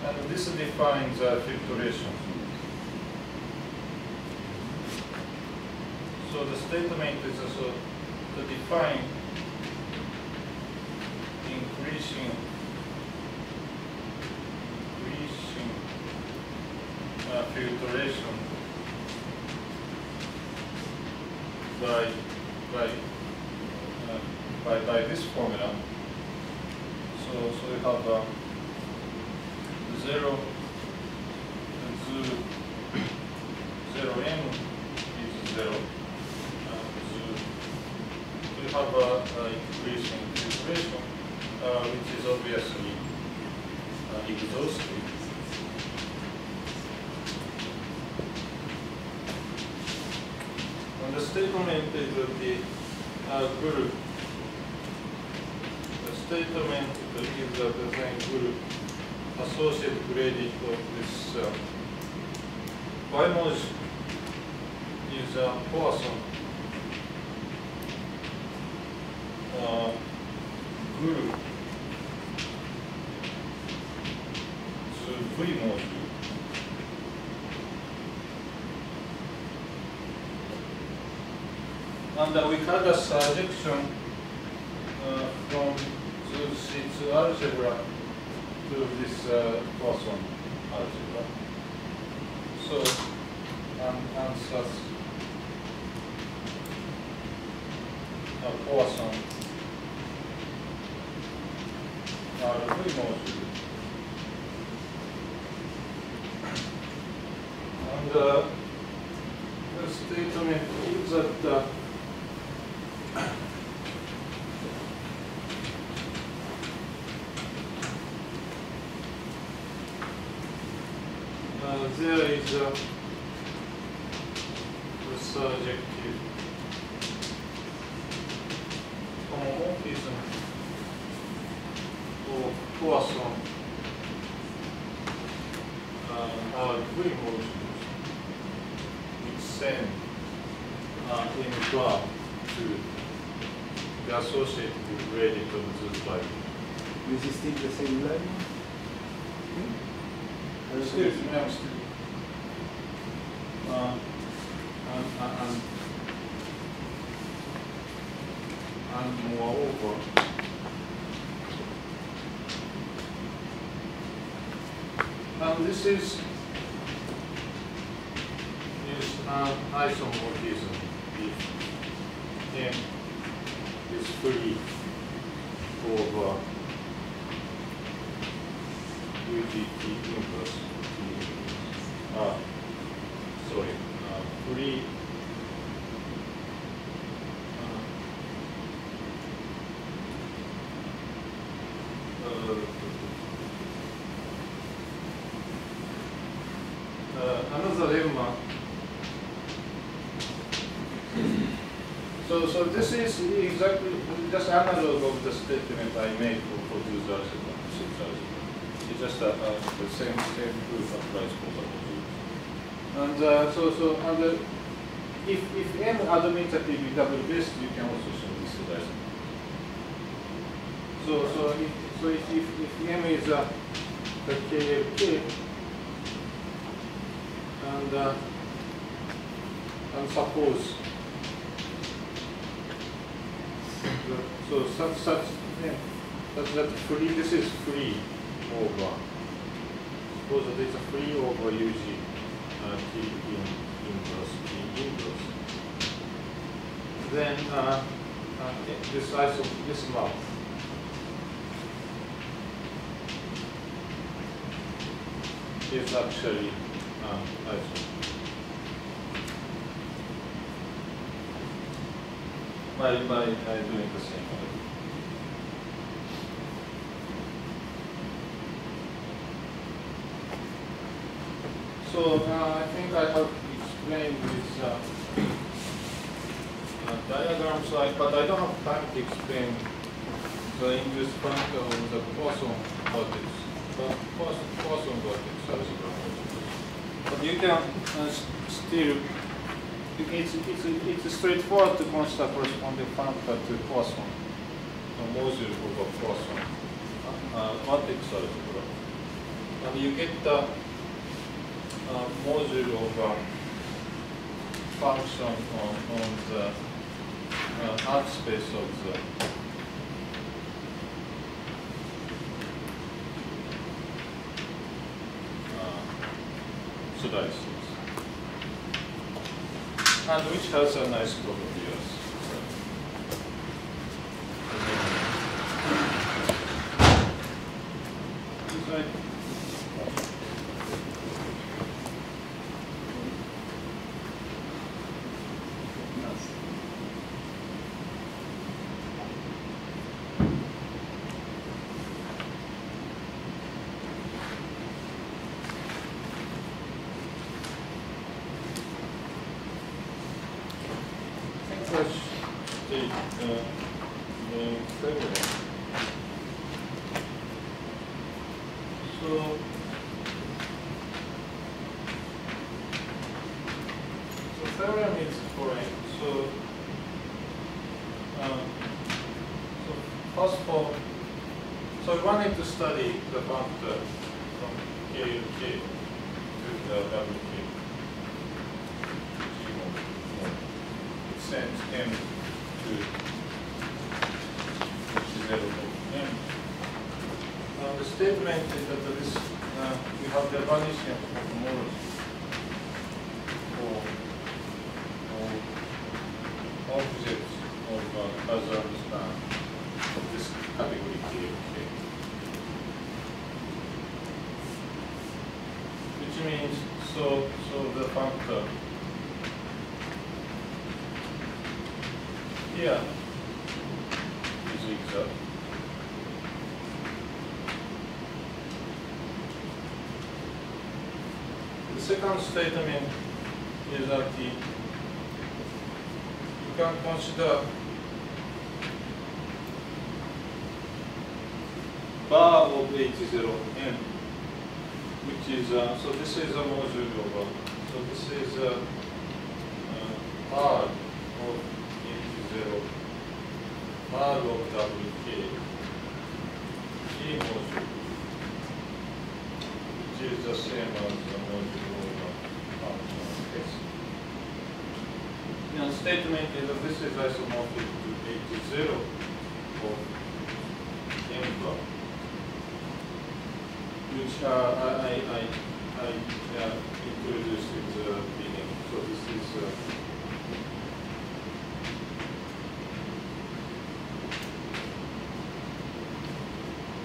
and this defines uh, filtration. So the statement is also to define increasing, increasing uh, filtration by by uh, by by this formula. So, so we have uh, zero and zero, zero m is zero. And so we have uh, uh, increasing filtration, uh, which is obviously uh, exhaustive. And the statement is that the uh, group. The statement is that the same group associative graded of this uh, bimodule is a Poisson uh, group to V module. And uh, we had a suggestion uh, from Zhu algebra to this uh, Poisson algebra. So, and, and such a Poisson uh, are free modules. And uh, the statement is that uh, uh, there is uh, the surjective homomorphism for Poisson uh, algebra modules which send uh, in club to the associative graded of Zhu algebra. Is it still the same level? Hmm? Still, yeah, still. Uh, and, and, and moreover, and this is is an isomorphism if M is free over U G T inverse T. Ah, sorry, uh, free. So this is exactly just analog of the statement I made for Zhu algebra. It's just a, a, the same same proof applies for the modules. And uh, so so and, uh, if if n admitative is double best, you can also show this isomerism. So so if so if if, if m is a the K L K and uh, and suppose. So such such yeah, such that free this is free over. Suppose that it's a free over U G uh, T in inverse T inverse. Then uh, uh, this iso this map is actually uh, iso. By, by, by doing the same way. So uh, I think I have explained these uh, uh, diagrams, like, but I don't have time to explain the English part of the Poisson vortex, the Poisson vortex. But you can uh, still. It's, it's, it's straightforward to consider corresponding functor to Poisson, the module of a Poisson uh, vertex algebra. And you get the uh, module of a function on, on the uh, art space of the uh, slice. And which has a nice property. Study the functor from K L K to the W K. It sends M to the level of M. Now the statement is that there is, uh, we have the vanishing of homology for objects of uh, as I understand of this category K L K. so so the functor. Yeah, is exact. The second statement is that the, you can consider bar of H zero n, which is uh, so this is a module over. So this is a uh, R of H zero, R of W K, G module, which is the same as the module over R. The okay. Statement is that this is isomorphic to H zero of n bar, which uh, I, I, I uh, introduced in the beginning. So this is uh,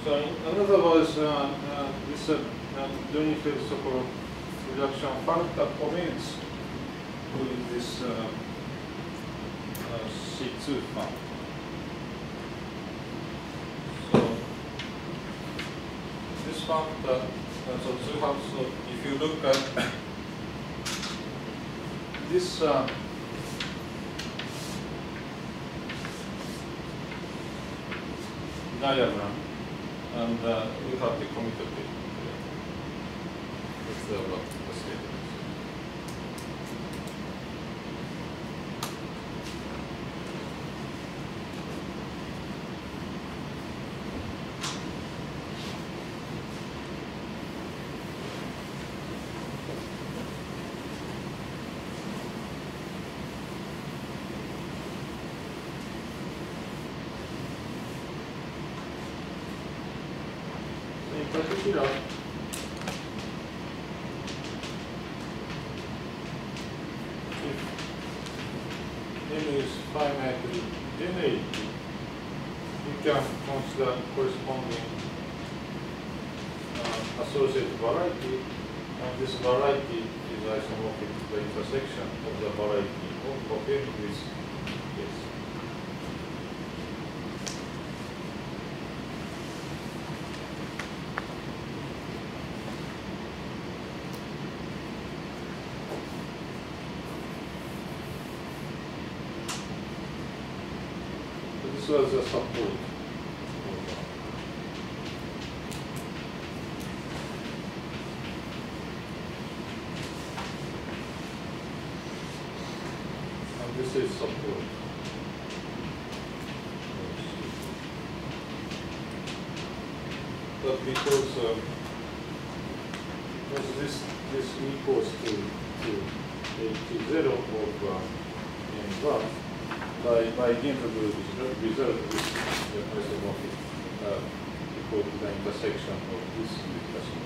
so in another words, uh, uh, this uh, derivative so-called reduction factor comments with this uh, uh, C two factor. Factor, uh, so, so if you look at this uh, diagram, and uh, you have the commutative. That's the block of the was a support. And this is support. But because um, because this this equals to to zero of uh, n bar, by by given the result is the isomorphic uh, equal to the intersection of this discussion.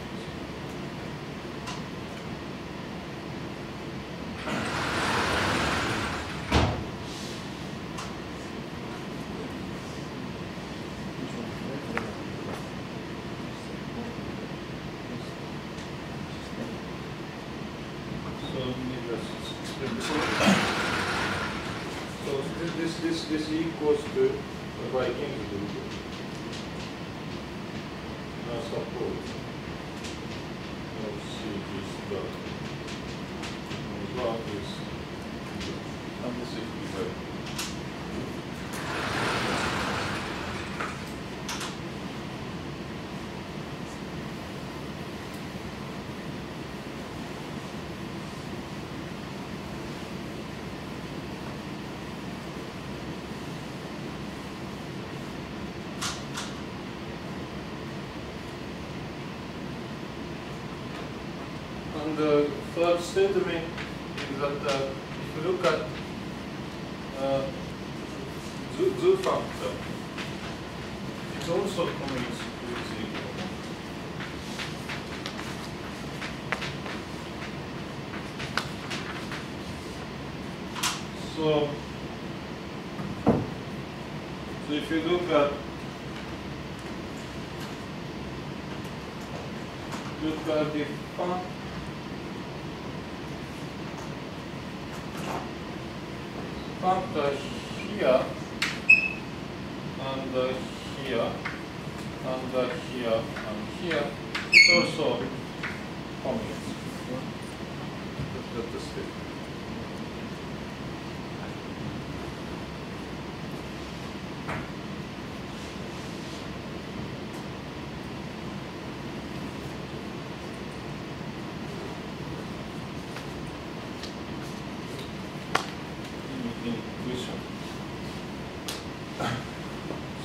The third statement is that uh, if you look at uh, Zhu, Zhu factor, it also commutes with zero. So, so if you look at look at the factor fact uh, here and uh, here and uh, here and here is also complex. That's it.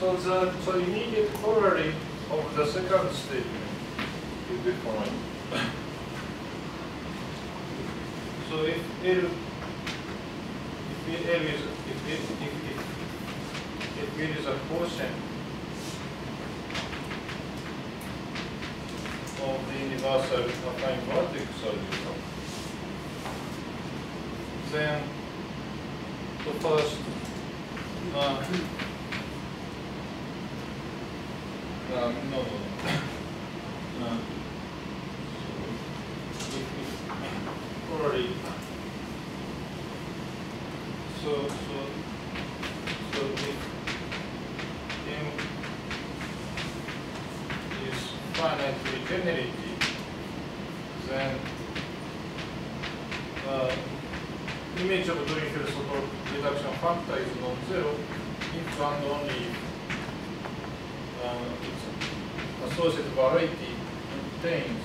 So the, the immediate corollary of the second statement is the following. So if L, if L is, if it, if, if, if it is a quotient of the universal affine vertex algebra, then the first uh, Um, no, no, no. Um, so if, if already. So, so, so if M is finitely generated, then uh, image of Dirichlet reduction factor is not zero if and only um, associative variety contains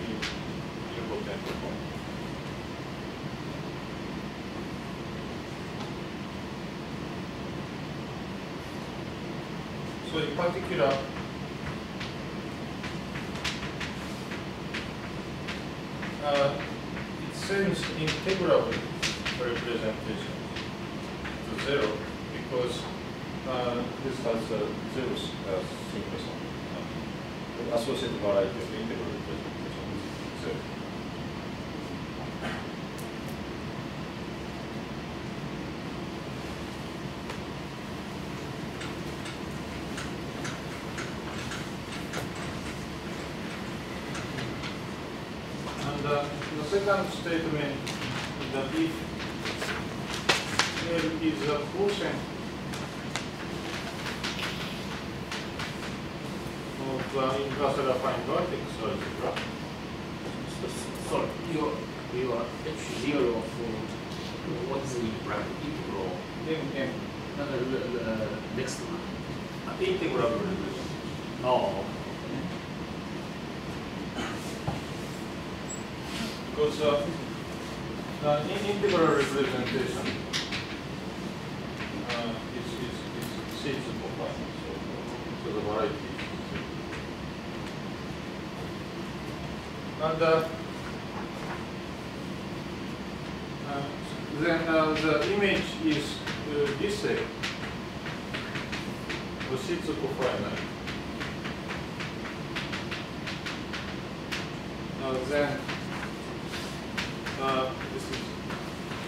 the nilpotent cone. So in particular, uh, it seems integrable representation to zero because uh, this has a zero as simple sum. Associated variety of the integral representation is zero. And uh, the second statement is that if L is a quotient in cluster affine vertex algebra. Sorry, your your H zero of what's the bracket integral? M M. No, no, the next one. Integral. Oh. Because uh, the integral representation uh, is is is seizable by so the variety. And uh, uh, then uh, the image is uh, this a Lissitsu cofinite. Uh, then uh, this is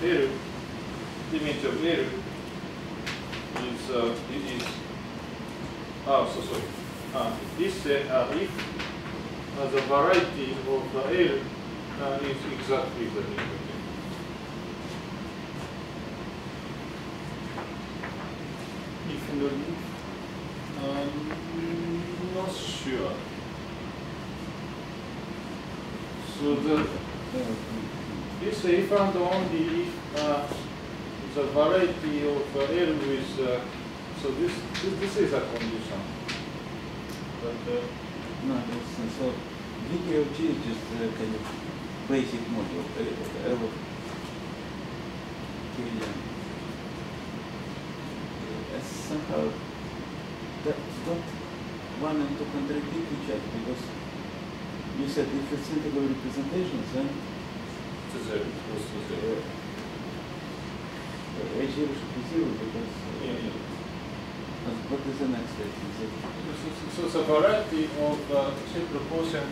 L. Image of L is uh, it is oh so sorry uh, this a uh, if Uh, the variety of the L uh, is exactly the nilpotent cone. If you um, not sure. So the this if and only if uh, the variety of uh, L is uh, so this, this this is a condition. But, uh, No, that's, so V K L G is just a kind of basic module of L. As somehow that don't one and two contradict each other because you said if it's integral representations then to zero, it goes to zero. H zero should be zero because yeah, yeah. What is the next step? So, so, so the variety of uh, simple quotient,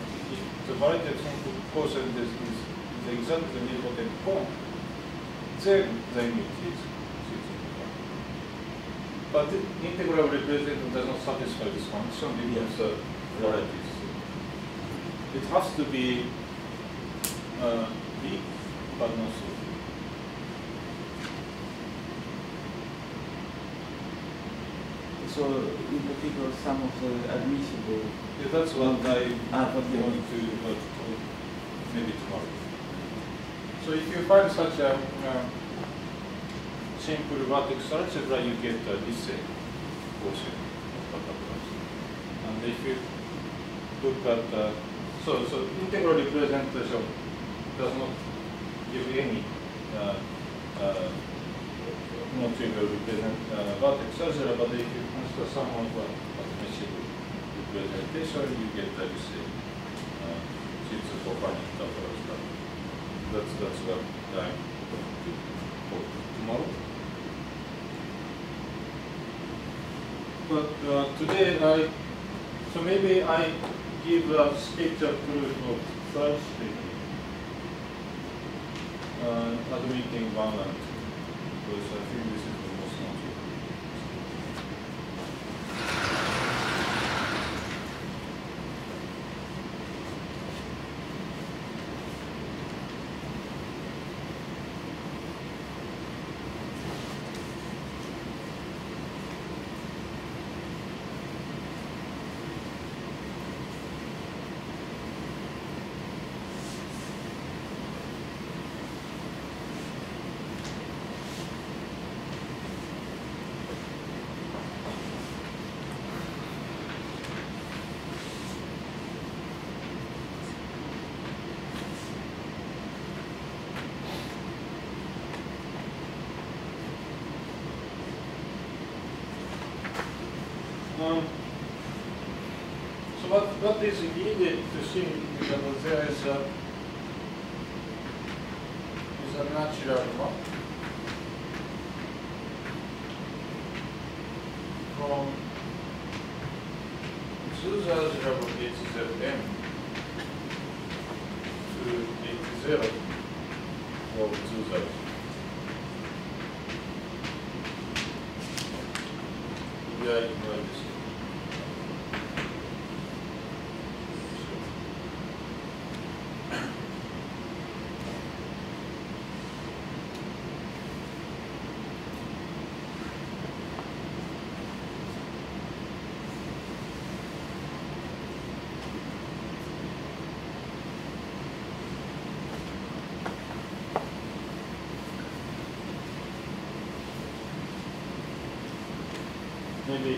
the variety of simple quotient is, is, is exactly the nilpotent cone, then the image is simple. But the integral representation does not satisfy this function because the variety is simple. It has to be uh, big, but not so big. so in particular some of the admissible. Yeah, that's what I ah, want yeah. to uh, maybe tomorrow. So if you find such a uh, simple vertex algebra, you get uh, this uh, portion of the. And if you look at uh, so so integral representation does not give any uh, uh, not trivial represent uh, vertex algebra, but if you consider some of the admissible representation, you get the same uh, sheets of organic algebra. That's that's what I'm going to do tomorrow. But uh, today I so maybe I give a sketchup proof of such thing, uh, admitting one and two, because I think this is the most What is needed to see is that there is a, is a natural one from Zhu's algebra H zero M to H zero of Zhu's algebra. Maybe.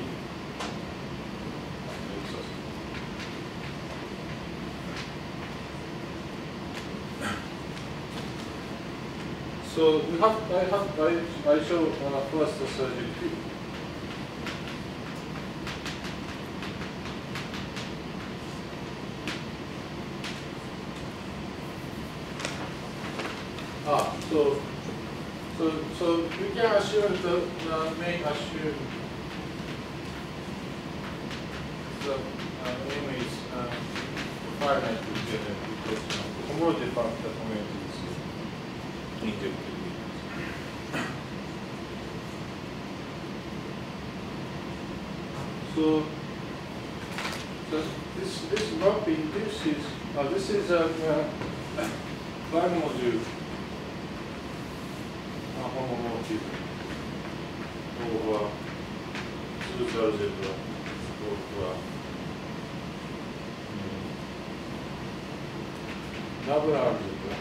So we have, I have, I, I show uh, first the surgery field. Ah, so, so, so we can assume the uh, main assume. So, so this this map induces. Uh, this is a uh, bimodule uh, homology over Zhu's algebra of W algebra,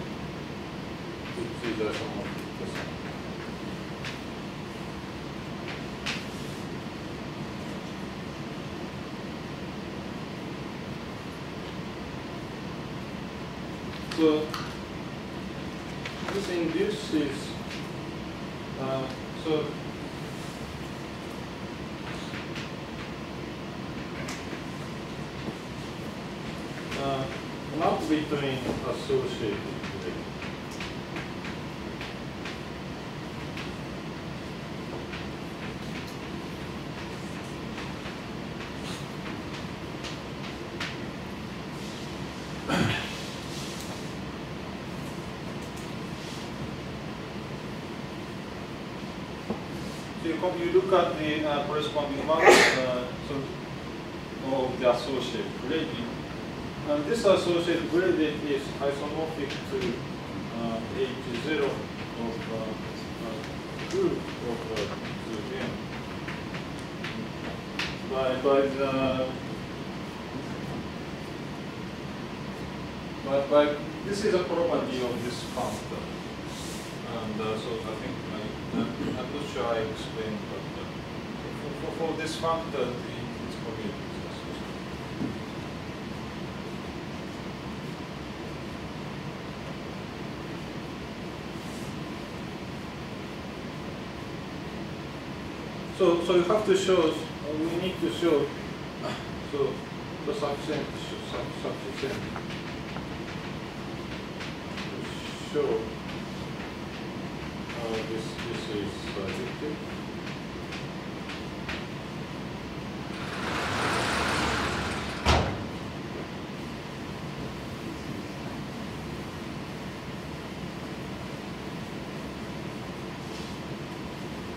which is isomorphism. So this induces uh, so uh, not between associative. You look at the uh, corresponding model uh, so of the associative graded, and this associative graded is isomorphic to uh, H zero of uh, group of two M. by by uh, but by this is a property of this functor, and uh, so I think I, I'm not sure I explained, but uh, for, for, for this functor it's community. So, so you have to show, or we need to show, so the subset, subset, show uh, this, this is additive.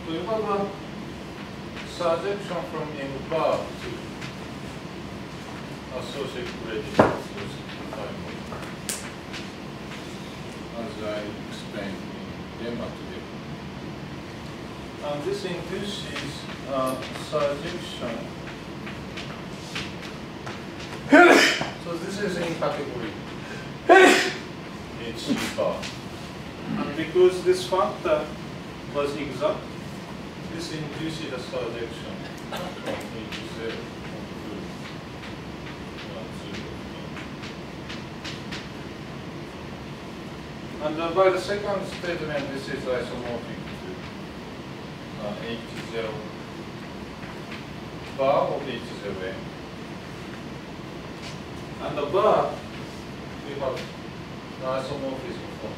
So you have a surjection from M bar to associative graded associative bimodule, as I explained in Lemma today. And this induces uh, surjection. So this is in category H bar. And because this factor was exact, this induces a surjection from H zero to one zero. And uh, by the second statement, this is isomorphic to uh, H zero bar of H zero M. And the bar, we have an isomorphism from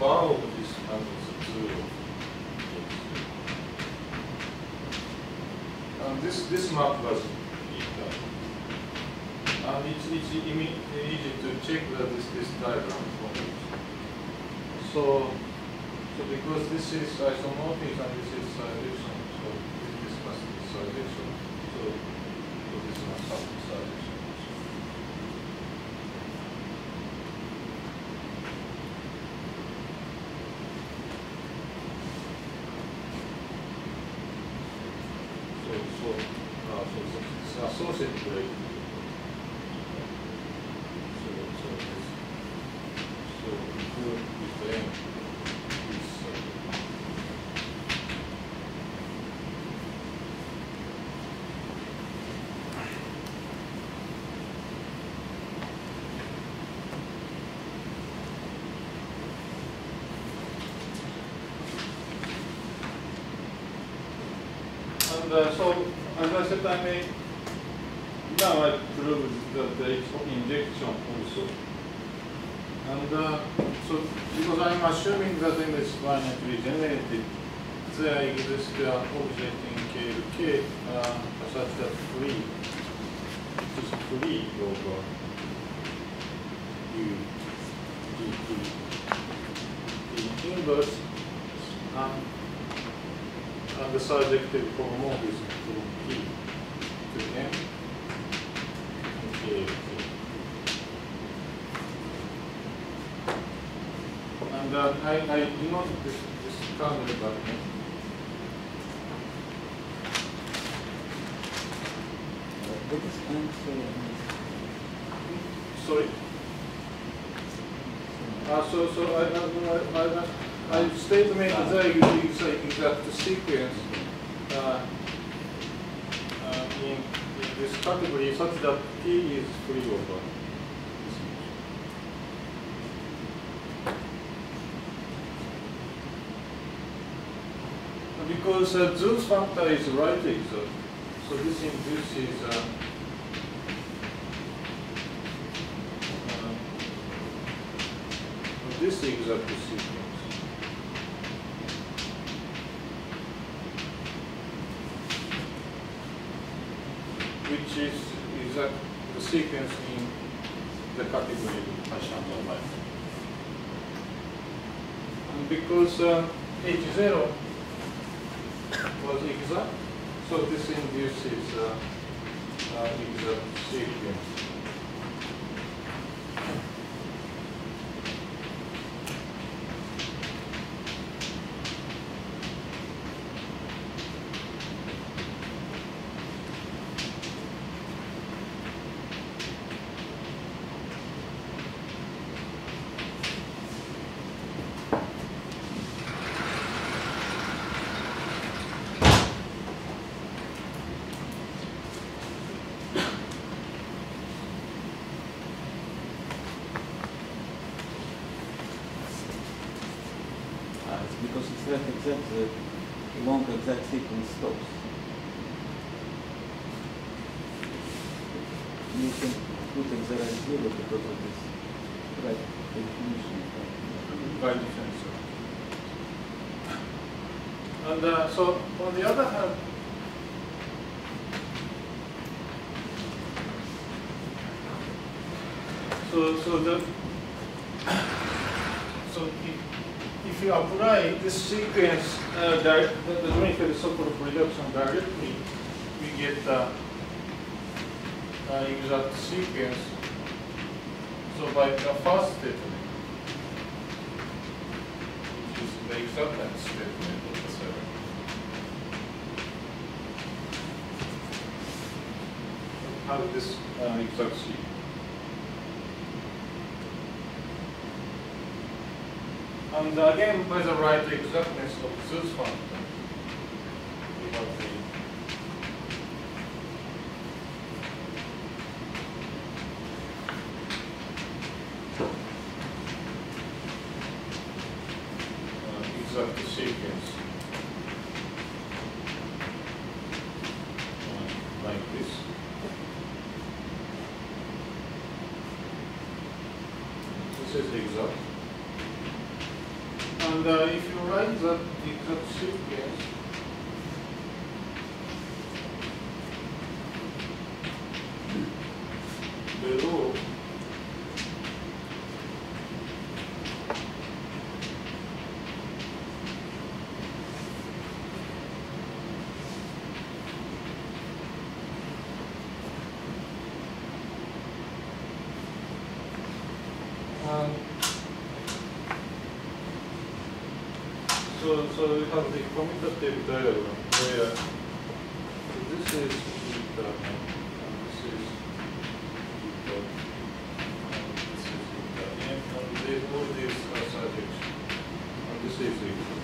bar of this and zero. And this, this map was beta. And it's, it's easy to check that this, this diagram follows. So, so because this is isomorphism and this is surjection, so this must be surjection. So, so this must have be surjection. Associative graded. So, so this, so include with the M is uh, and uh, so as I said, I may. Now I proved that there is injection also. And uh, so, because I am assuming that M is finitely generated, there exists an object in K to K uh, such that free, it is free over U, D, D, D inverse, and, and the surjective cohomologism from P to M. And uh, I, I do not dis discover about it. What is unfair? Sorry. Uh, so so I I I, I statement that there is an exact sequence uh, uh, in this category such that P is free over. Because uh, Zhu's functor is right exact, so this induces uh, uh, this exact sequence. Which is exact the sequence in the category Harishchandra line. And because uh, H zero was exact, so this induces uh, uh, exact sequence. threat exact that long exact sequence stops. You can put exercise zero because of this right definition. By definition. And uh, so, on the other hand, so so the so if, if you apply this sequence, uh, the joint field so-called reduction directly, we get the uh, exact sequence. So by the first statement, which is the exactness statement of the seven. How does this uh, exact sequence? And again, by the right exactness of Zhu's function, we have the uh, exact sequence uh, like this. This is the exact. And uh, if you write that exact sequence, below, so we have the commutative diagram where this is eta and this is eta and this is eta and, and they, all these are subjects and this is eta.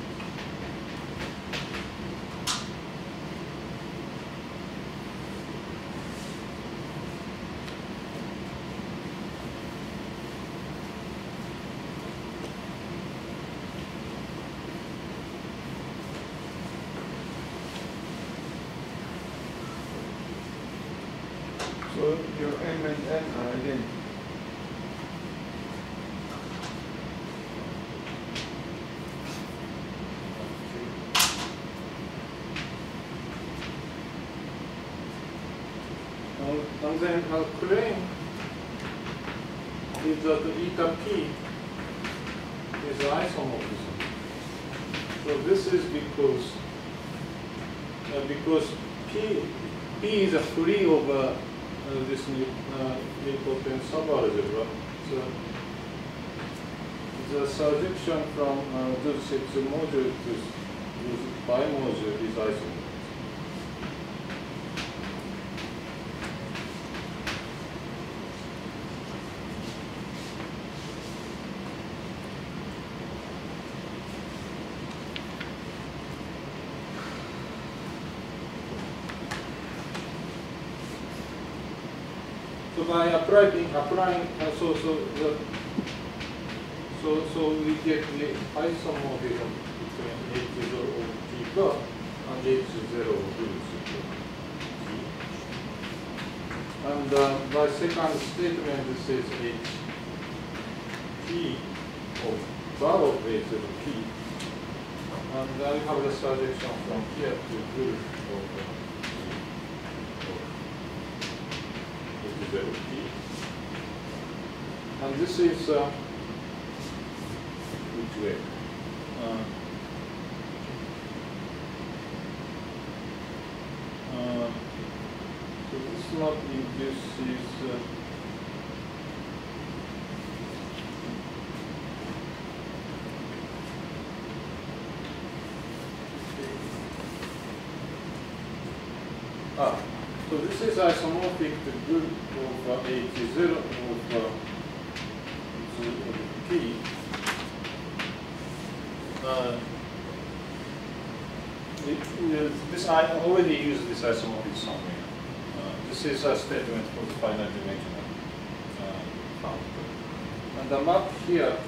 And then our claim is that eta p is isomorphism. So this is because uh, because p p is a free over uh, this nilpotent subalgebra. So the surjection from uh, the central module to the bimodule is isomorphism. By applying, applying uh, so, so, the, so, so we get the isomorphism between h zero of theta and h zero of theta. And uh, by second statement, this is h p of bar of h zero p. And then we have the suggestion from here to group of and this is uh, which way? Uh, uh, so this not in this is uh, ah. So this is isomorphic to group of uh, H zero of uh, P. Uh, it, it, this I already used this isomorphic somewhere. Uh, this is a statement for the finite dimensional uh, and the map here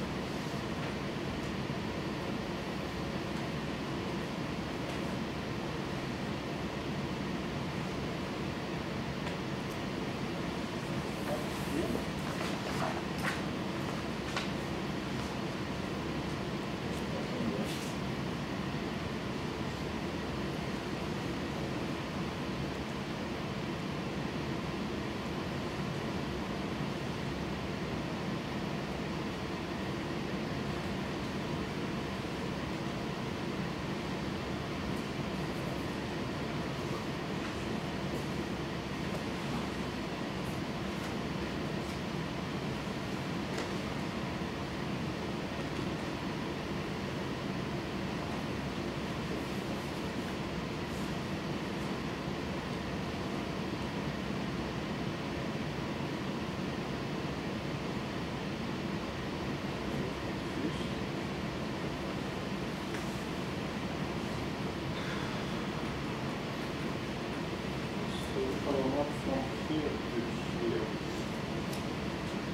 prolonged from here to here.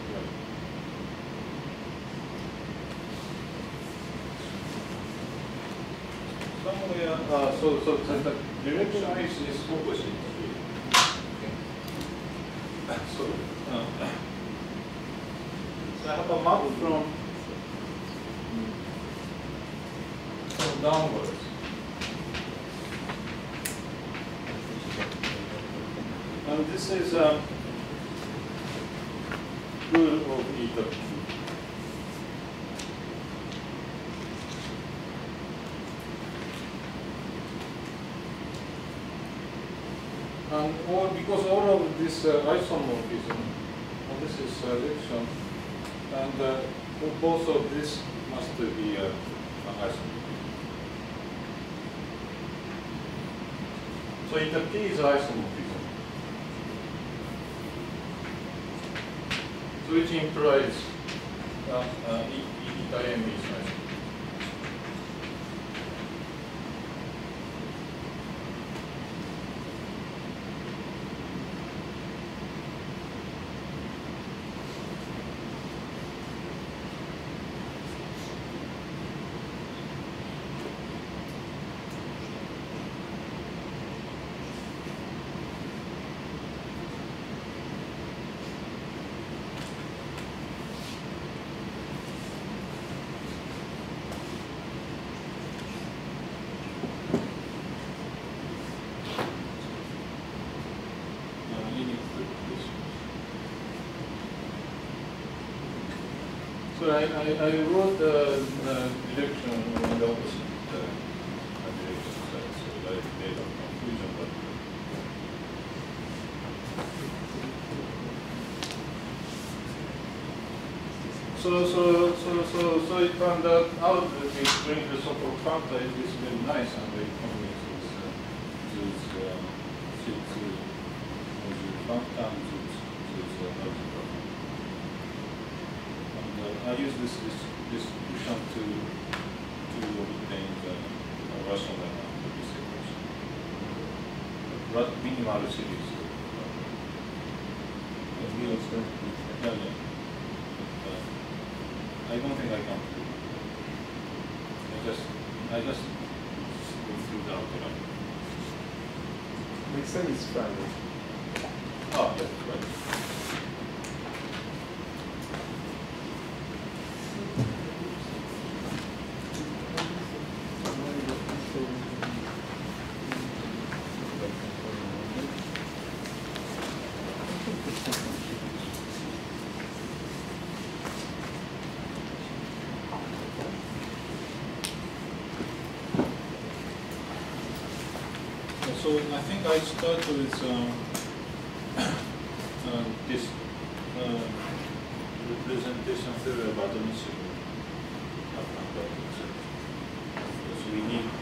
Yeah. Somewhere, uh, so, so the direction is, is opposite here. Okay. So, uh, so I have a map from, from downwards. And this is a rule of E W. And all, because all of this uh, isomorphism, and this is selection, and uh, both of this must be uh, isomorphism. So E W P is isomorphism. Which implies uh, uh, e, e eta m is I, I wrote the uh, direction in the opposite uh, direction, so that is made of confusion. But so, so, so, so, so it turned out that we bring the so-called factor is very nice and very convinced with Zhu factor and Zhu algebra. I use this discussion to to obtain the uh, rational amount of this equation. But minimal series. Uh, uh, I don't think I can. I just I just go through the algebra. Next time is Friday. Oh yes, right. So I think I start with um, uh, this uh, representation theory about the missing. Because we need